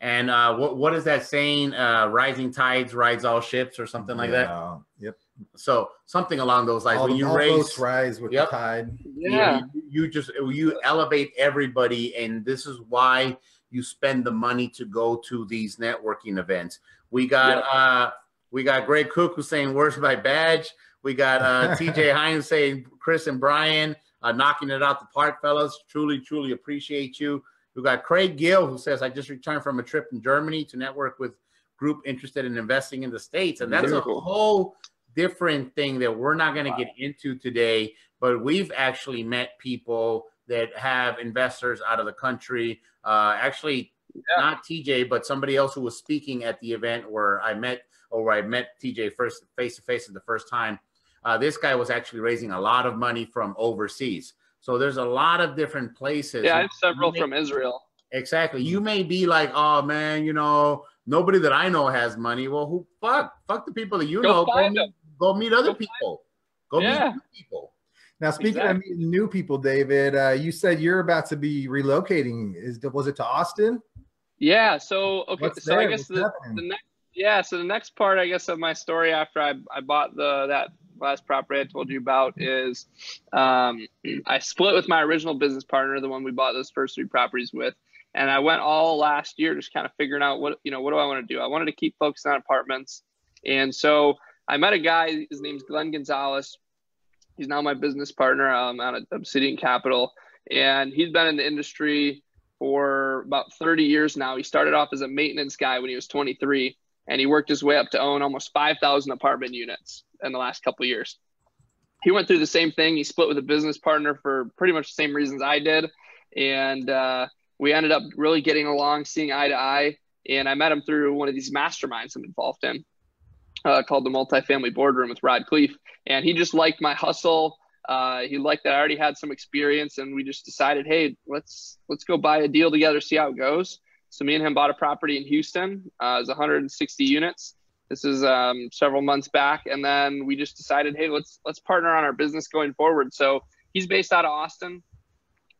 And uh, what, what is that saying? Uh, rising tides rides all ships or something like yeah. that? Yep. So something along those lines. All when you all raise, boats rise with yep. the tide. Yeah. You, you just, you elevate everybody. And this is why you spend the money to go to these networking events. We got yep. uh, we got Greg Cook who's saying, where's my badge? We got uh, T J Hines saying, Chris and Brian uh, knocking it out the park, fellas. Truly, truly appreciate you. We got Craig Gill who says, I just returned from a trip in Germany to network with group interested in investing in the States. And that's Beautiful. a whole different thing that we're not going to wow. get into today. But we've actually met people that have investors out of the country. Uh, actually, yeah. not T J, but somebody else who was speaking at the event where I met, or where I met T J first face to face for the first time. Uh, this guy was actually raising a lot of money from overseas. So there's a lot of different places. Yeah, I have several may, from Israel. Exactly. You may be like, oh man, you know, nobody that I know has money. Well, who fuck? Fuck the people that you go know. Find go, meet, go meet other go people. Go yeah. meet new people. Now, speaking exactly. of meeting new people, David, uh, you said you're about to be relocating. Is was it to Austin? Yeah. So okay. What's so there? I guess the, the next yeah. So the next part, I guess, of my story after I I bought the that last property I told you about is um, I split with my original business partner, the one we bought those first three properties with, and I went all last year just kind of figuring out what you know what do I want to do. I wanted to keep focusing on apartments, and so I met a guy. His name's Glenn Gonzalez. He's now my business partner um, out at Obsidian Capital, and he's been in the industry for about thirty years now. He started off as a maintenance guy when he was twenty-three, and he worked his way up to own almost five thousand apartment units in the last couple of years. He went through the same thing. He split with a business partner for pretty much the same reasons I did, and uh, we ended up really getting along, seeing eye to eye, and I met him through one of these masterminds I'm involved in. Uh, called the Multifamily Boardroom with Rod Khleif. And he just liked my hustle. Uh, he liked that I already had some experience, and we just decided, hey, let's let's go buy a deal together, see how it goes. So me and him bought a property in Houston. Uh, it was one hundred sixty units. This is um, several months back. And then we just decided, hey, let's let's partner on our business going forward. So he's based out of Austin.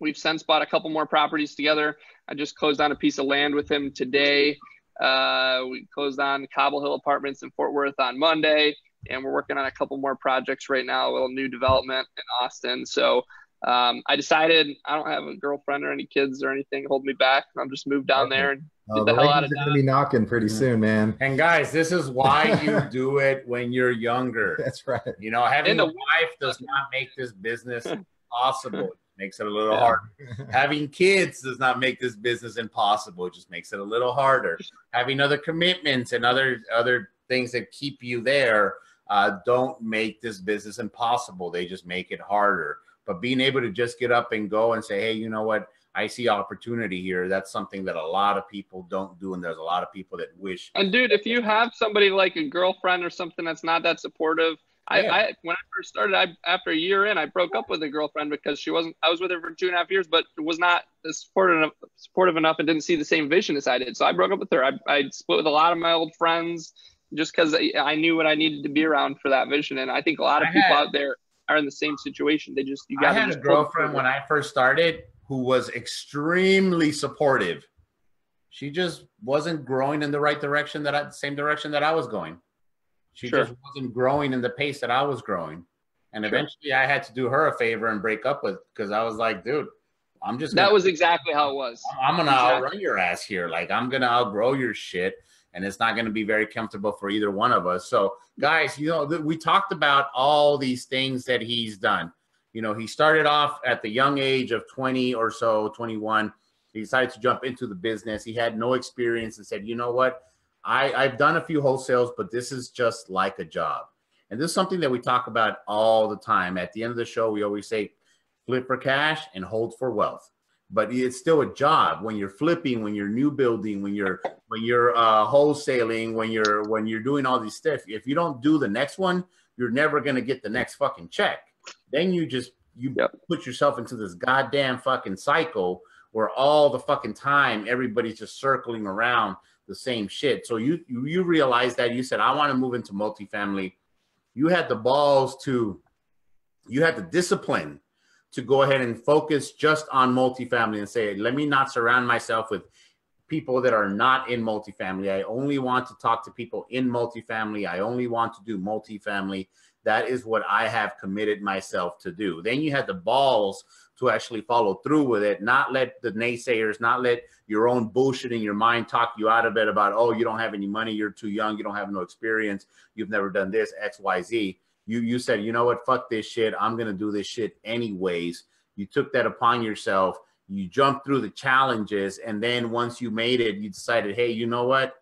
We've since bought a couple more properties together. I just closed on a piece of land with him today. Uh, we closed on Cobble Hill Apartments in Fort Worth on Monday, and we're working on a couple more projects right now, a little new development in Austin. So um, I decided I don't have a girlfriend or any kids or anything hold me back. I'm just moved down there and oh, get the, the hell out of town. Gonna be knocking pretty yeah. soon, man. And guys, this is why you do it when you're younger. That's right. You know, having a wife does not make this business possible. Makes it a little yeah. harder. Having kids does not make this business impossible. It just makes it a little harder. Having other commitments and other other things that keep you there uh, don't make this business impossible. They just make it harder. But being able to just get up and go and say, hey, you know what? I see opportunity here. That's something that a lot of people don't do, and there's a lot of people that wish. And, dude, if you have somebody like a girlfriend or something that's not that supportive, I, yeah. I when I first started, I, after a year in, I broke up with a girlfriend because she wasn't. I was with her for two and a half years, but was not supportive enough, supportive enough, and didn't see the same vision as I did. So I broke up with her. I, I split with a lot of my old friends, just because I knew what I needed to be around for that vision. And I think a lot of I people had, out there are in the same situation. They just, you got to I had a girlfriend when I first started who was extremely supportive. She just wasn't growing in the right direction, that I, same direction that I was going. She sure. just wasn't growing in the pace that I was growing. And sure. eventually I had to do her a favor and break up with, because I was like, dude, I'm just. Gonna, that was exactly how it was. I'm going to exactly. outrun your ass here. Like, I'm going to outgrow your shit. And it's not going to be very comfortable for either one of us. So, guys, you know, we talked about all these things that he's done. You know, he started off at the young age of twenty or so, twenty-one. He decided to jump into the business. He had no experience and said, you know what? I, I've done a few wholesales, but this is just like a job. And this is something that we talk about all the time. At the end of the show, we always say, flip for cash and hold for wealth. But it's still a job when you're flipping, when you're new building, when you're when you're uh, wholesaling, when you're when you're doing all these stuff. If you don't do the next one, you're never gonna get the next fucking check. Then you just you yep. put yourself into this goddamn fucking cycle where all the fucking time everybody's just circling around the same shit. So you you, you realize that you said, I want to move into multifamily. You had the balls to, you had the discipline to go ahead and focus just on multifamily and say, let me not surround myself with people that are not in multifamily. I only want to talk to people in multifamily. I only want to do multifamily. That is what I have committed myself to do. Then you had the balls to actually follow through with it, not let the naysayers, not let your own bullshit in your mind talk you out of it about, oh, you don't have any money, you're too young, you don't have no experience, you've never done this, X, Y, Z. You you said, you know what, fuck this shit. I'm going to do this shit anyways. You took that upon yourself. You jumped through the challenges. And then once you made it, you decided, hey, you know what?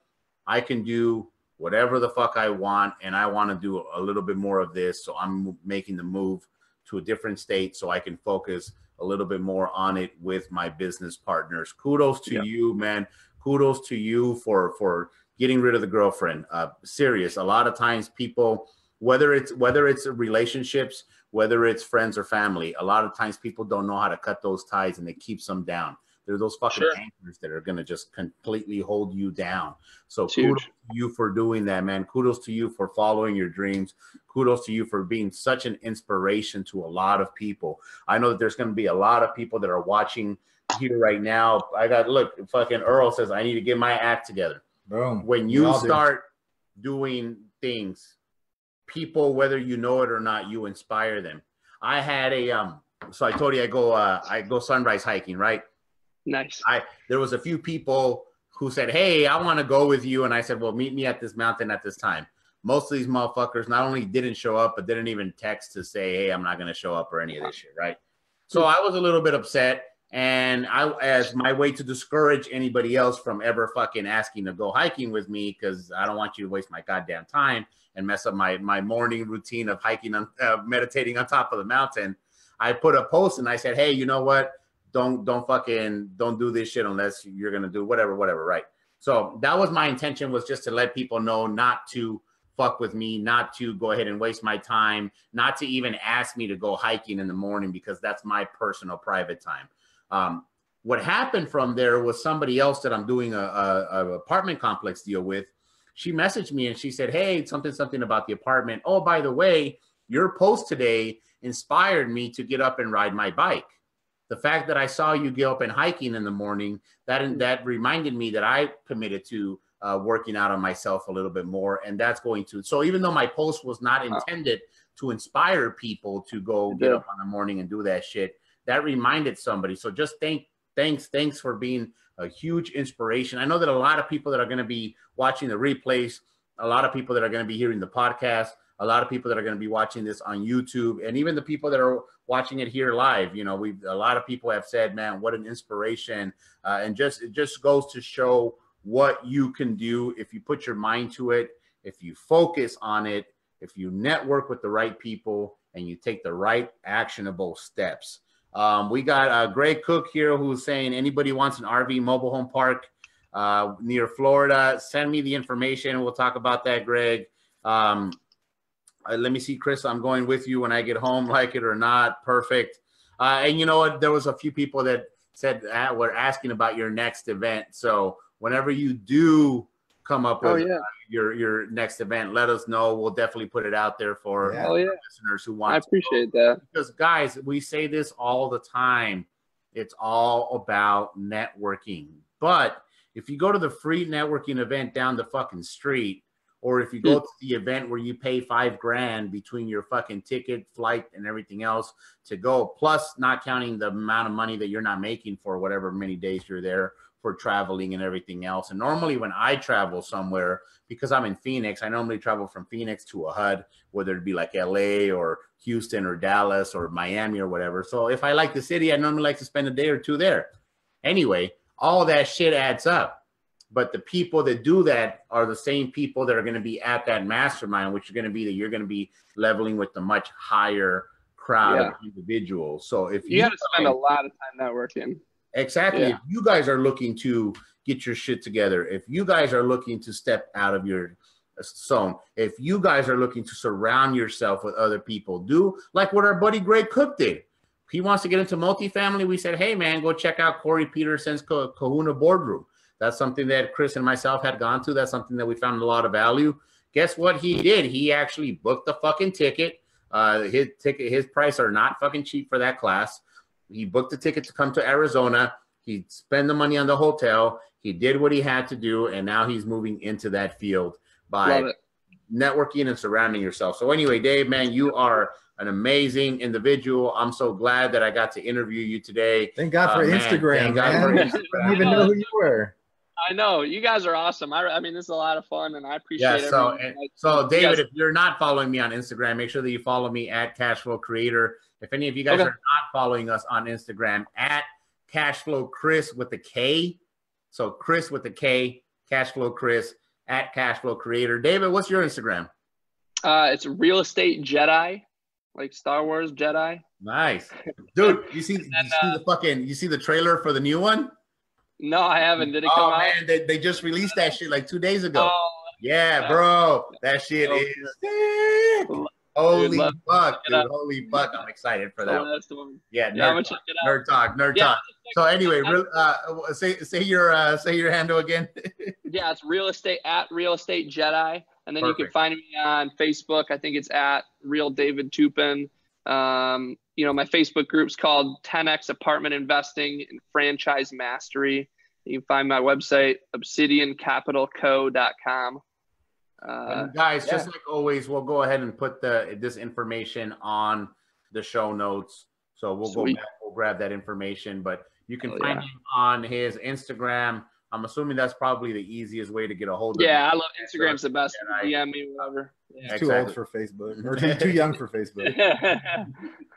I can do whatever the fuck I want. And I want to do a little bit more of this. So I'm making the move to a different state so I can focus a little bit more on it with my business partners. Kudos to yeah. you, man. Kudos to you for, for getting rid of the girlfriend. Uh, serious. A lot of times people... Whether it's whether it's relationships, whether it's friends or family, a lot of times people don't know how to cut those ties and it keeps them down. There are those fucking sure. anchors that are going to just completely hold you down. So it's kudos huge. to you for doing that, man. Kudos to you for following your dreams. Kudos to you for being such an inspiration to a lot of people. I know that there's going to be a lot of people that are watching here right now. I got, look, fucking Earl says, I need to get my act together. Boom. When you start do. doing things, people, whether you know it or not, you inspire them. I had a um. So I told you I go uh, I go sunrise hiking, right? Nice. I there was a few people who said, "Hey, I want to go with you," and I said, "Well, meet me at this mountain at this time." Most of these motherfuckers not only didn't show up, but didn't even text to say, "Hey, I'm not going to show up" or any of this shit, right? So I was a little bit upset, and I, as my way to discourage anybody else from ever fucking asking to go hiking with me, because I don't want you to waste my goddamn time and mess up my, my morning routine of hiking, on, uh, meditating on top of the mountain. I put a post and I said, hey, you know what? Don't, don't fucking, don't do this shit unless you're going to do whatever, whatever. Right. So that was my intention, was just to let people know not to fuck with me, not to go ahead and waste my time, not to even ask me to go hiking in the morning, because that's my personal private time. Um, what happened from there was somebody else that I'm doing a, a, a apartment complex deal with. She messaged me and she said, hey, something, something about the apartment. Oh, by the way, your post today inspired me to get up and ride my bike. The fact that I saw you get up and hiking in the morning, that, that reminded me that I committed to uh, working out on myself a little bit more. And that's going to, so even though my post was not intended to inspire people to go get up in the morning and do that shit, that reminded somebody. So just thank, thanks, thanks for being a huge inspiration. I know that a lot of people that are going to be watching the replays, a lot of people that are going to be hearing the podcast, a lot of people that are going to be watching this on YouTube, and even the people that are watching it here live. You know, we a lot of people have said, "Man, what an inspiration!" Uh, and just it just goes to show what you can do if you put your mind to it, if you focus on it, if you network with the right people, and you take the right actionable steps. Um, we got uh, Greg Cook here who's saying, anybody wants an R V mobile home park uh, near Florida, send me the information. We'll talk about that, Greg. Um, uh, let me see, Chris, I'm going with you when I get home, like it or not. Perfect. Uh, and you know what? There was a few people that said that were asking about your next event. So whenever you do come up with oh, yeah. uh, your your next event, let us know. We'll definitely put it out there for yeah. uh, oh, yeah. listeners who want. I appreciate to that, because guys, we say this all the time. It's all about networking. But if you go to the free networking event down the fucking street, or if you go to the event where you pay five grand between your fucking ticket, flight, and everything else to go, plus not counting the amount of money that you're not making for whatever many days you're there for traveling and everything else. And normally when I travel somewhere, because I'm in Phoenix, I normally travel from Phoenix to a H U D, whether it be like L A or Houston or Dallas or Miami or whatever. So if I like the city, I normally like to spend a day or two there. Anyway, all that shit adds up. But the people that do that are the same people that are going to be at that mastermind, which is going to be that you're going to be leveling with the much higher crowd yeah. of individuals. So if you, you got to spend a lot of time networking. Exactly. Yeah. If you guys are looking to get your shit together, if you guys are looking to step out of your zone, if you guys are looking to surround yourself with other people, do like what our buddy Greg Cook did. He wants to get into multifamily. We said, hey, man, go check out Corey Peterson's Kahuna Boardroom. That's something that Chris and myself had gone to. That's something that we found a lot of value. Guess what he did? He actually booked the fucking ticket. Uh, his ticket, his price are not fucking cheap for that class. He booked the ticket to come to Arizona. He spent the money on the hotel. He did what he had to do, and now he's moving into that field by networking and surrounding yourself. So anyway, Dave, man, you are an amazing individual. I'm so glad that I got to interview you today. Thank God for uh, man, Instagram. Thank God man. for Instagram. I didn't even know who you were. I know. You guys are awesome. I, I mean, this is a lot of fun, and I appreciate it. Yeah, so, and, so David, you if you're not following me on Instagram, make sure that you follow me at Cashflow Creator. If any of you guys okay. are not following us on Instagram, at Cashflow Chris with the K. So Chris with the K, Cashflow Chris, at Cashflow Creator. David, what's your Instagram? Uh, it's Real Estate Jedi, like Star Wars Jedi. Nice. Dude, you see, then, you see uh, the fucking, you see the trailer for the new one? No, I haven't. Did it come out? Oh, man, they, they just released that shit like two days ago. Oh, yeah, bro. That shit so is sick. Holy dude, fuck, dude. Holy fuck. I'm excited for that. Oh, that's the one. Yeah, nerd, yeah, talk. Check it out. nerd talk. Nerd yeah, talk. So anyway, real, uh, say, say, your, uh, say your handle again. Yeah, it's real estate at Real Estate Jedi. And then Perfect. you can find me on Facebook. I think it's at Real David Toupin. Um, you know, my Facebook group's called ten X Apartment Investing and Franchise Mastery. You can find my website, obsidian capital co dot com. Uh, guys, yeah. just like always, we'll go ahead and put the this information on the show notes. So we'll Sweet. go back, we'll grab that information. But you can oh, find yeah. him on his Instagram. I'm assuming that's probably the easiest way to get a hold of Yeah, him. I love Instagram's so, the best. Yeah, D M I, me, whatever. Yeah, exactly. Too old for Facebook. Or too, too young for Facebook.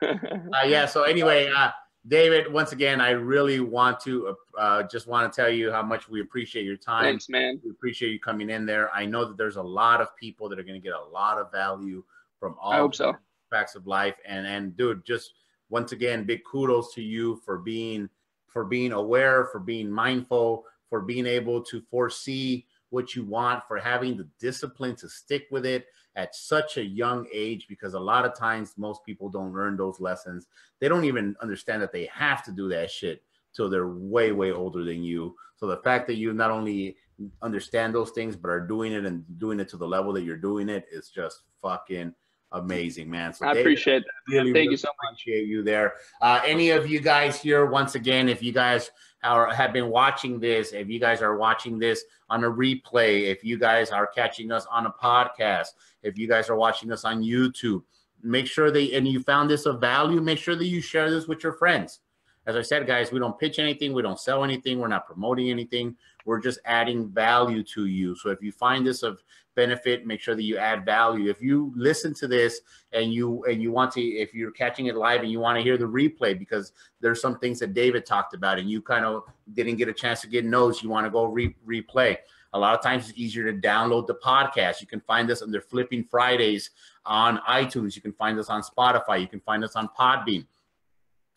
uh, yeah, so anyway, uh, David, once again, I really want to uh, just want to tell you how much we appreciate your time. Thanks, man. We appreciate you coming in there. I know that there's a lot of people that are going to get a lot of value from all I hope so. facts of life. And, and, dude, just once again, big kudos to you for being for being aware, for being mindful, for being able to foresee what you want, for having the discipline to stick with it at such a young age, because a lot of times most people don't learn those lessons. They don't even understand that they have to do that shit till they're way, way older than you. So the fact that you not only understand those things, but are doing it and doing it to the level that you're doing it is just fucking amazing, man. So I appreciate that. Really, Thank really you so much. Appreciate you there. Uh, any of you guys here, once again, if you guys are, have been watching this, if you guys are watching this on a replay, if you guys are catching us on a podcast, if you guys are watching us on YouTube, make sure that, and you found this of value, make sure that you share this with your friends. As I said, guys, we don't pitch anything. We don't sell anything. We're not promoting anything. We're just adding value to you. So if you find this of benefit, make sure that you add value. If you listen to this and you and you want to, if you're catching it live and you want to hear the replay, because there's some things that David talked about and you kind of didn't get a chance to get notes, you want to go re replay. A lot of times it's easier to download the podcast. You can find us under Flipping Fridays on iTunes. You can find us on Spotify. You can find us on Podbean.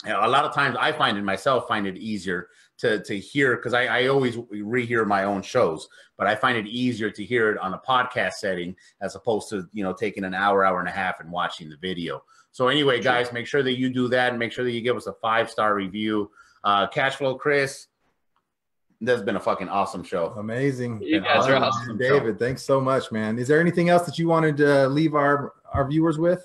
A lot of times I find it myself, find it easier to, to hear, because I, I always rehear my own shows, but I find it easier to hear it on a podcast setting as opposed to, you know, taking an hour, hour and a half and watching the video. So anyway, guys, make sure that you do that and make sure that you give us a five star review. Uh, Cashflow Chris, That's been a fucking awesome show. Amazing. You guys are awesome. David, thanks so much, man. Is there anything else that you wanted to leave our, our viewers with?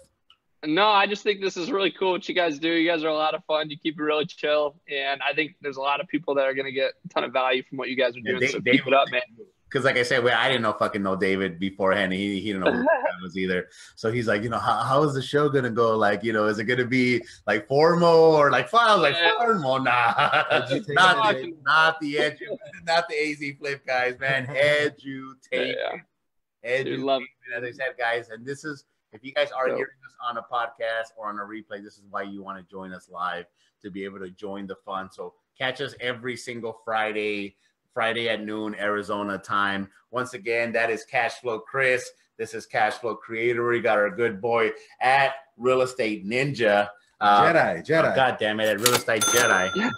No, I just think this is really cool what you guys do. You guys are a lot of fun. You keep it really chill. And I think there's a lot of people that are going to get a ton of value from what you guys are doing. Yeah, Dave, so keep David, it up, man. Because like I said, I didn't know fucking know David beforehand. He, he didn't know who that was either. So he's like, you know, how, how is the show going to go? Like, you know, is it going to be like formal or like fun? I was like, yeah. formal? Nah. not, the, not the edge. Not the A Z flip, guys, man. Edutainment. Yeah. Edutainment, as I said, guys. And this is, if you guys are so, hearing us on a podcast or on a replay, this is why you want to join us live, to be able to join the fun. So catch us every single Friday, Friday at noon, Arizona time. Once again, that is Cashflow Chris. This is Cashflow Creator. We got our good boy at Real Estate Ninja. Uh, Jedi, Jedi. Oh, God damn it, at Real Estate Jedi.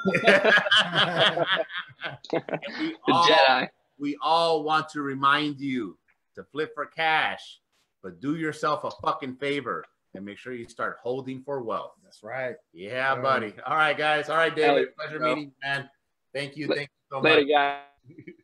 we all, Jedi. We all want to remind you to flip for cash. But do yourself a fucking favor and make sure you start holding for wealth. That's right. Yeah, yeah. buddy. All right, guys. All right, David. Pleasure meeting you, man. Thank you. Thank you so much. Later, guys.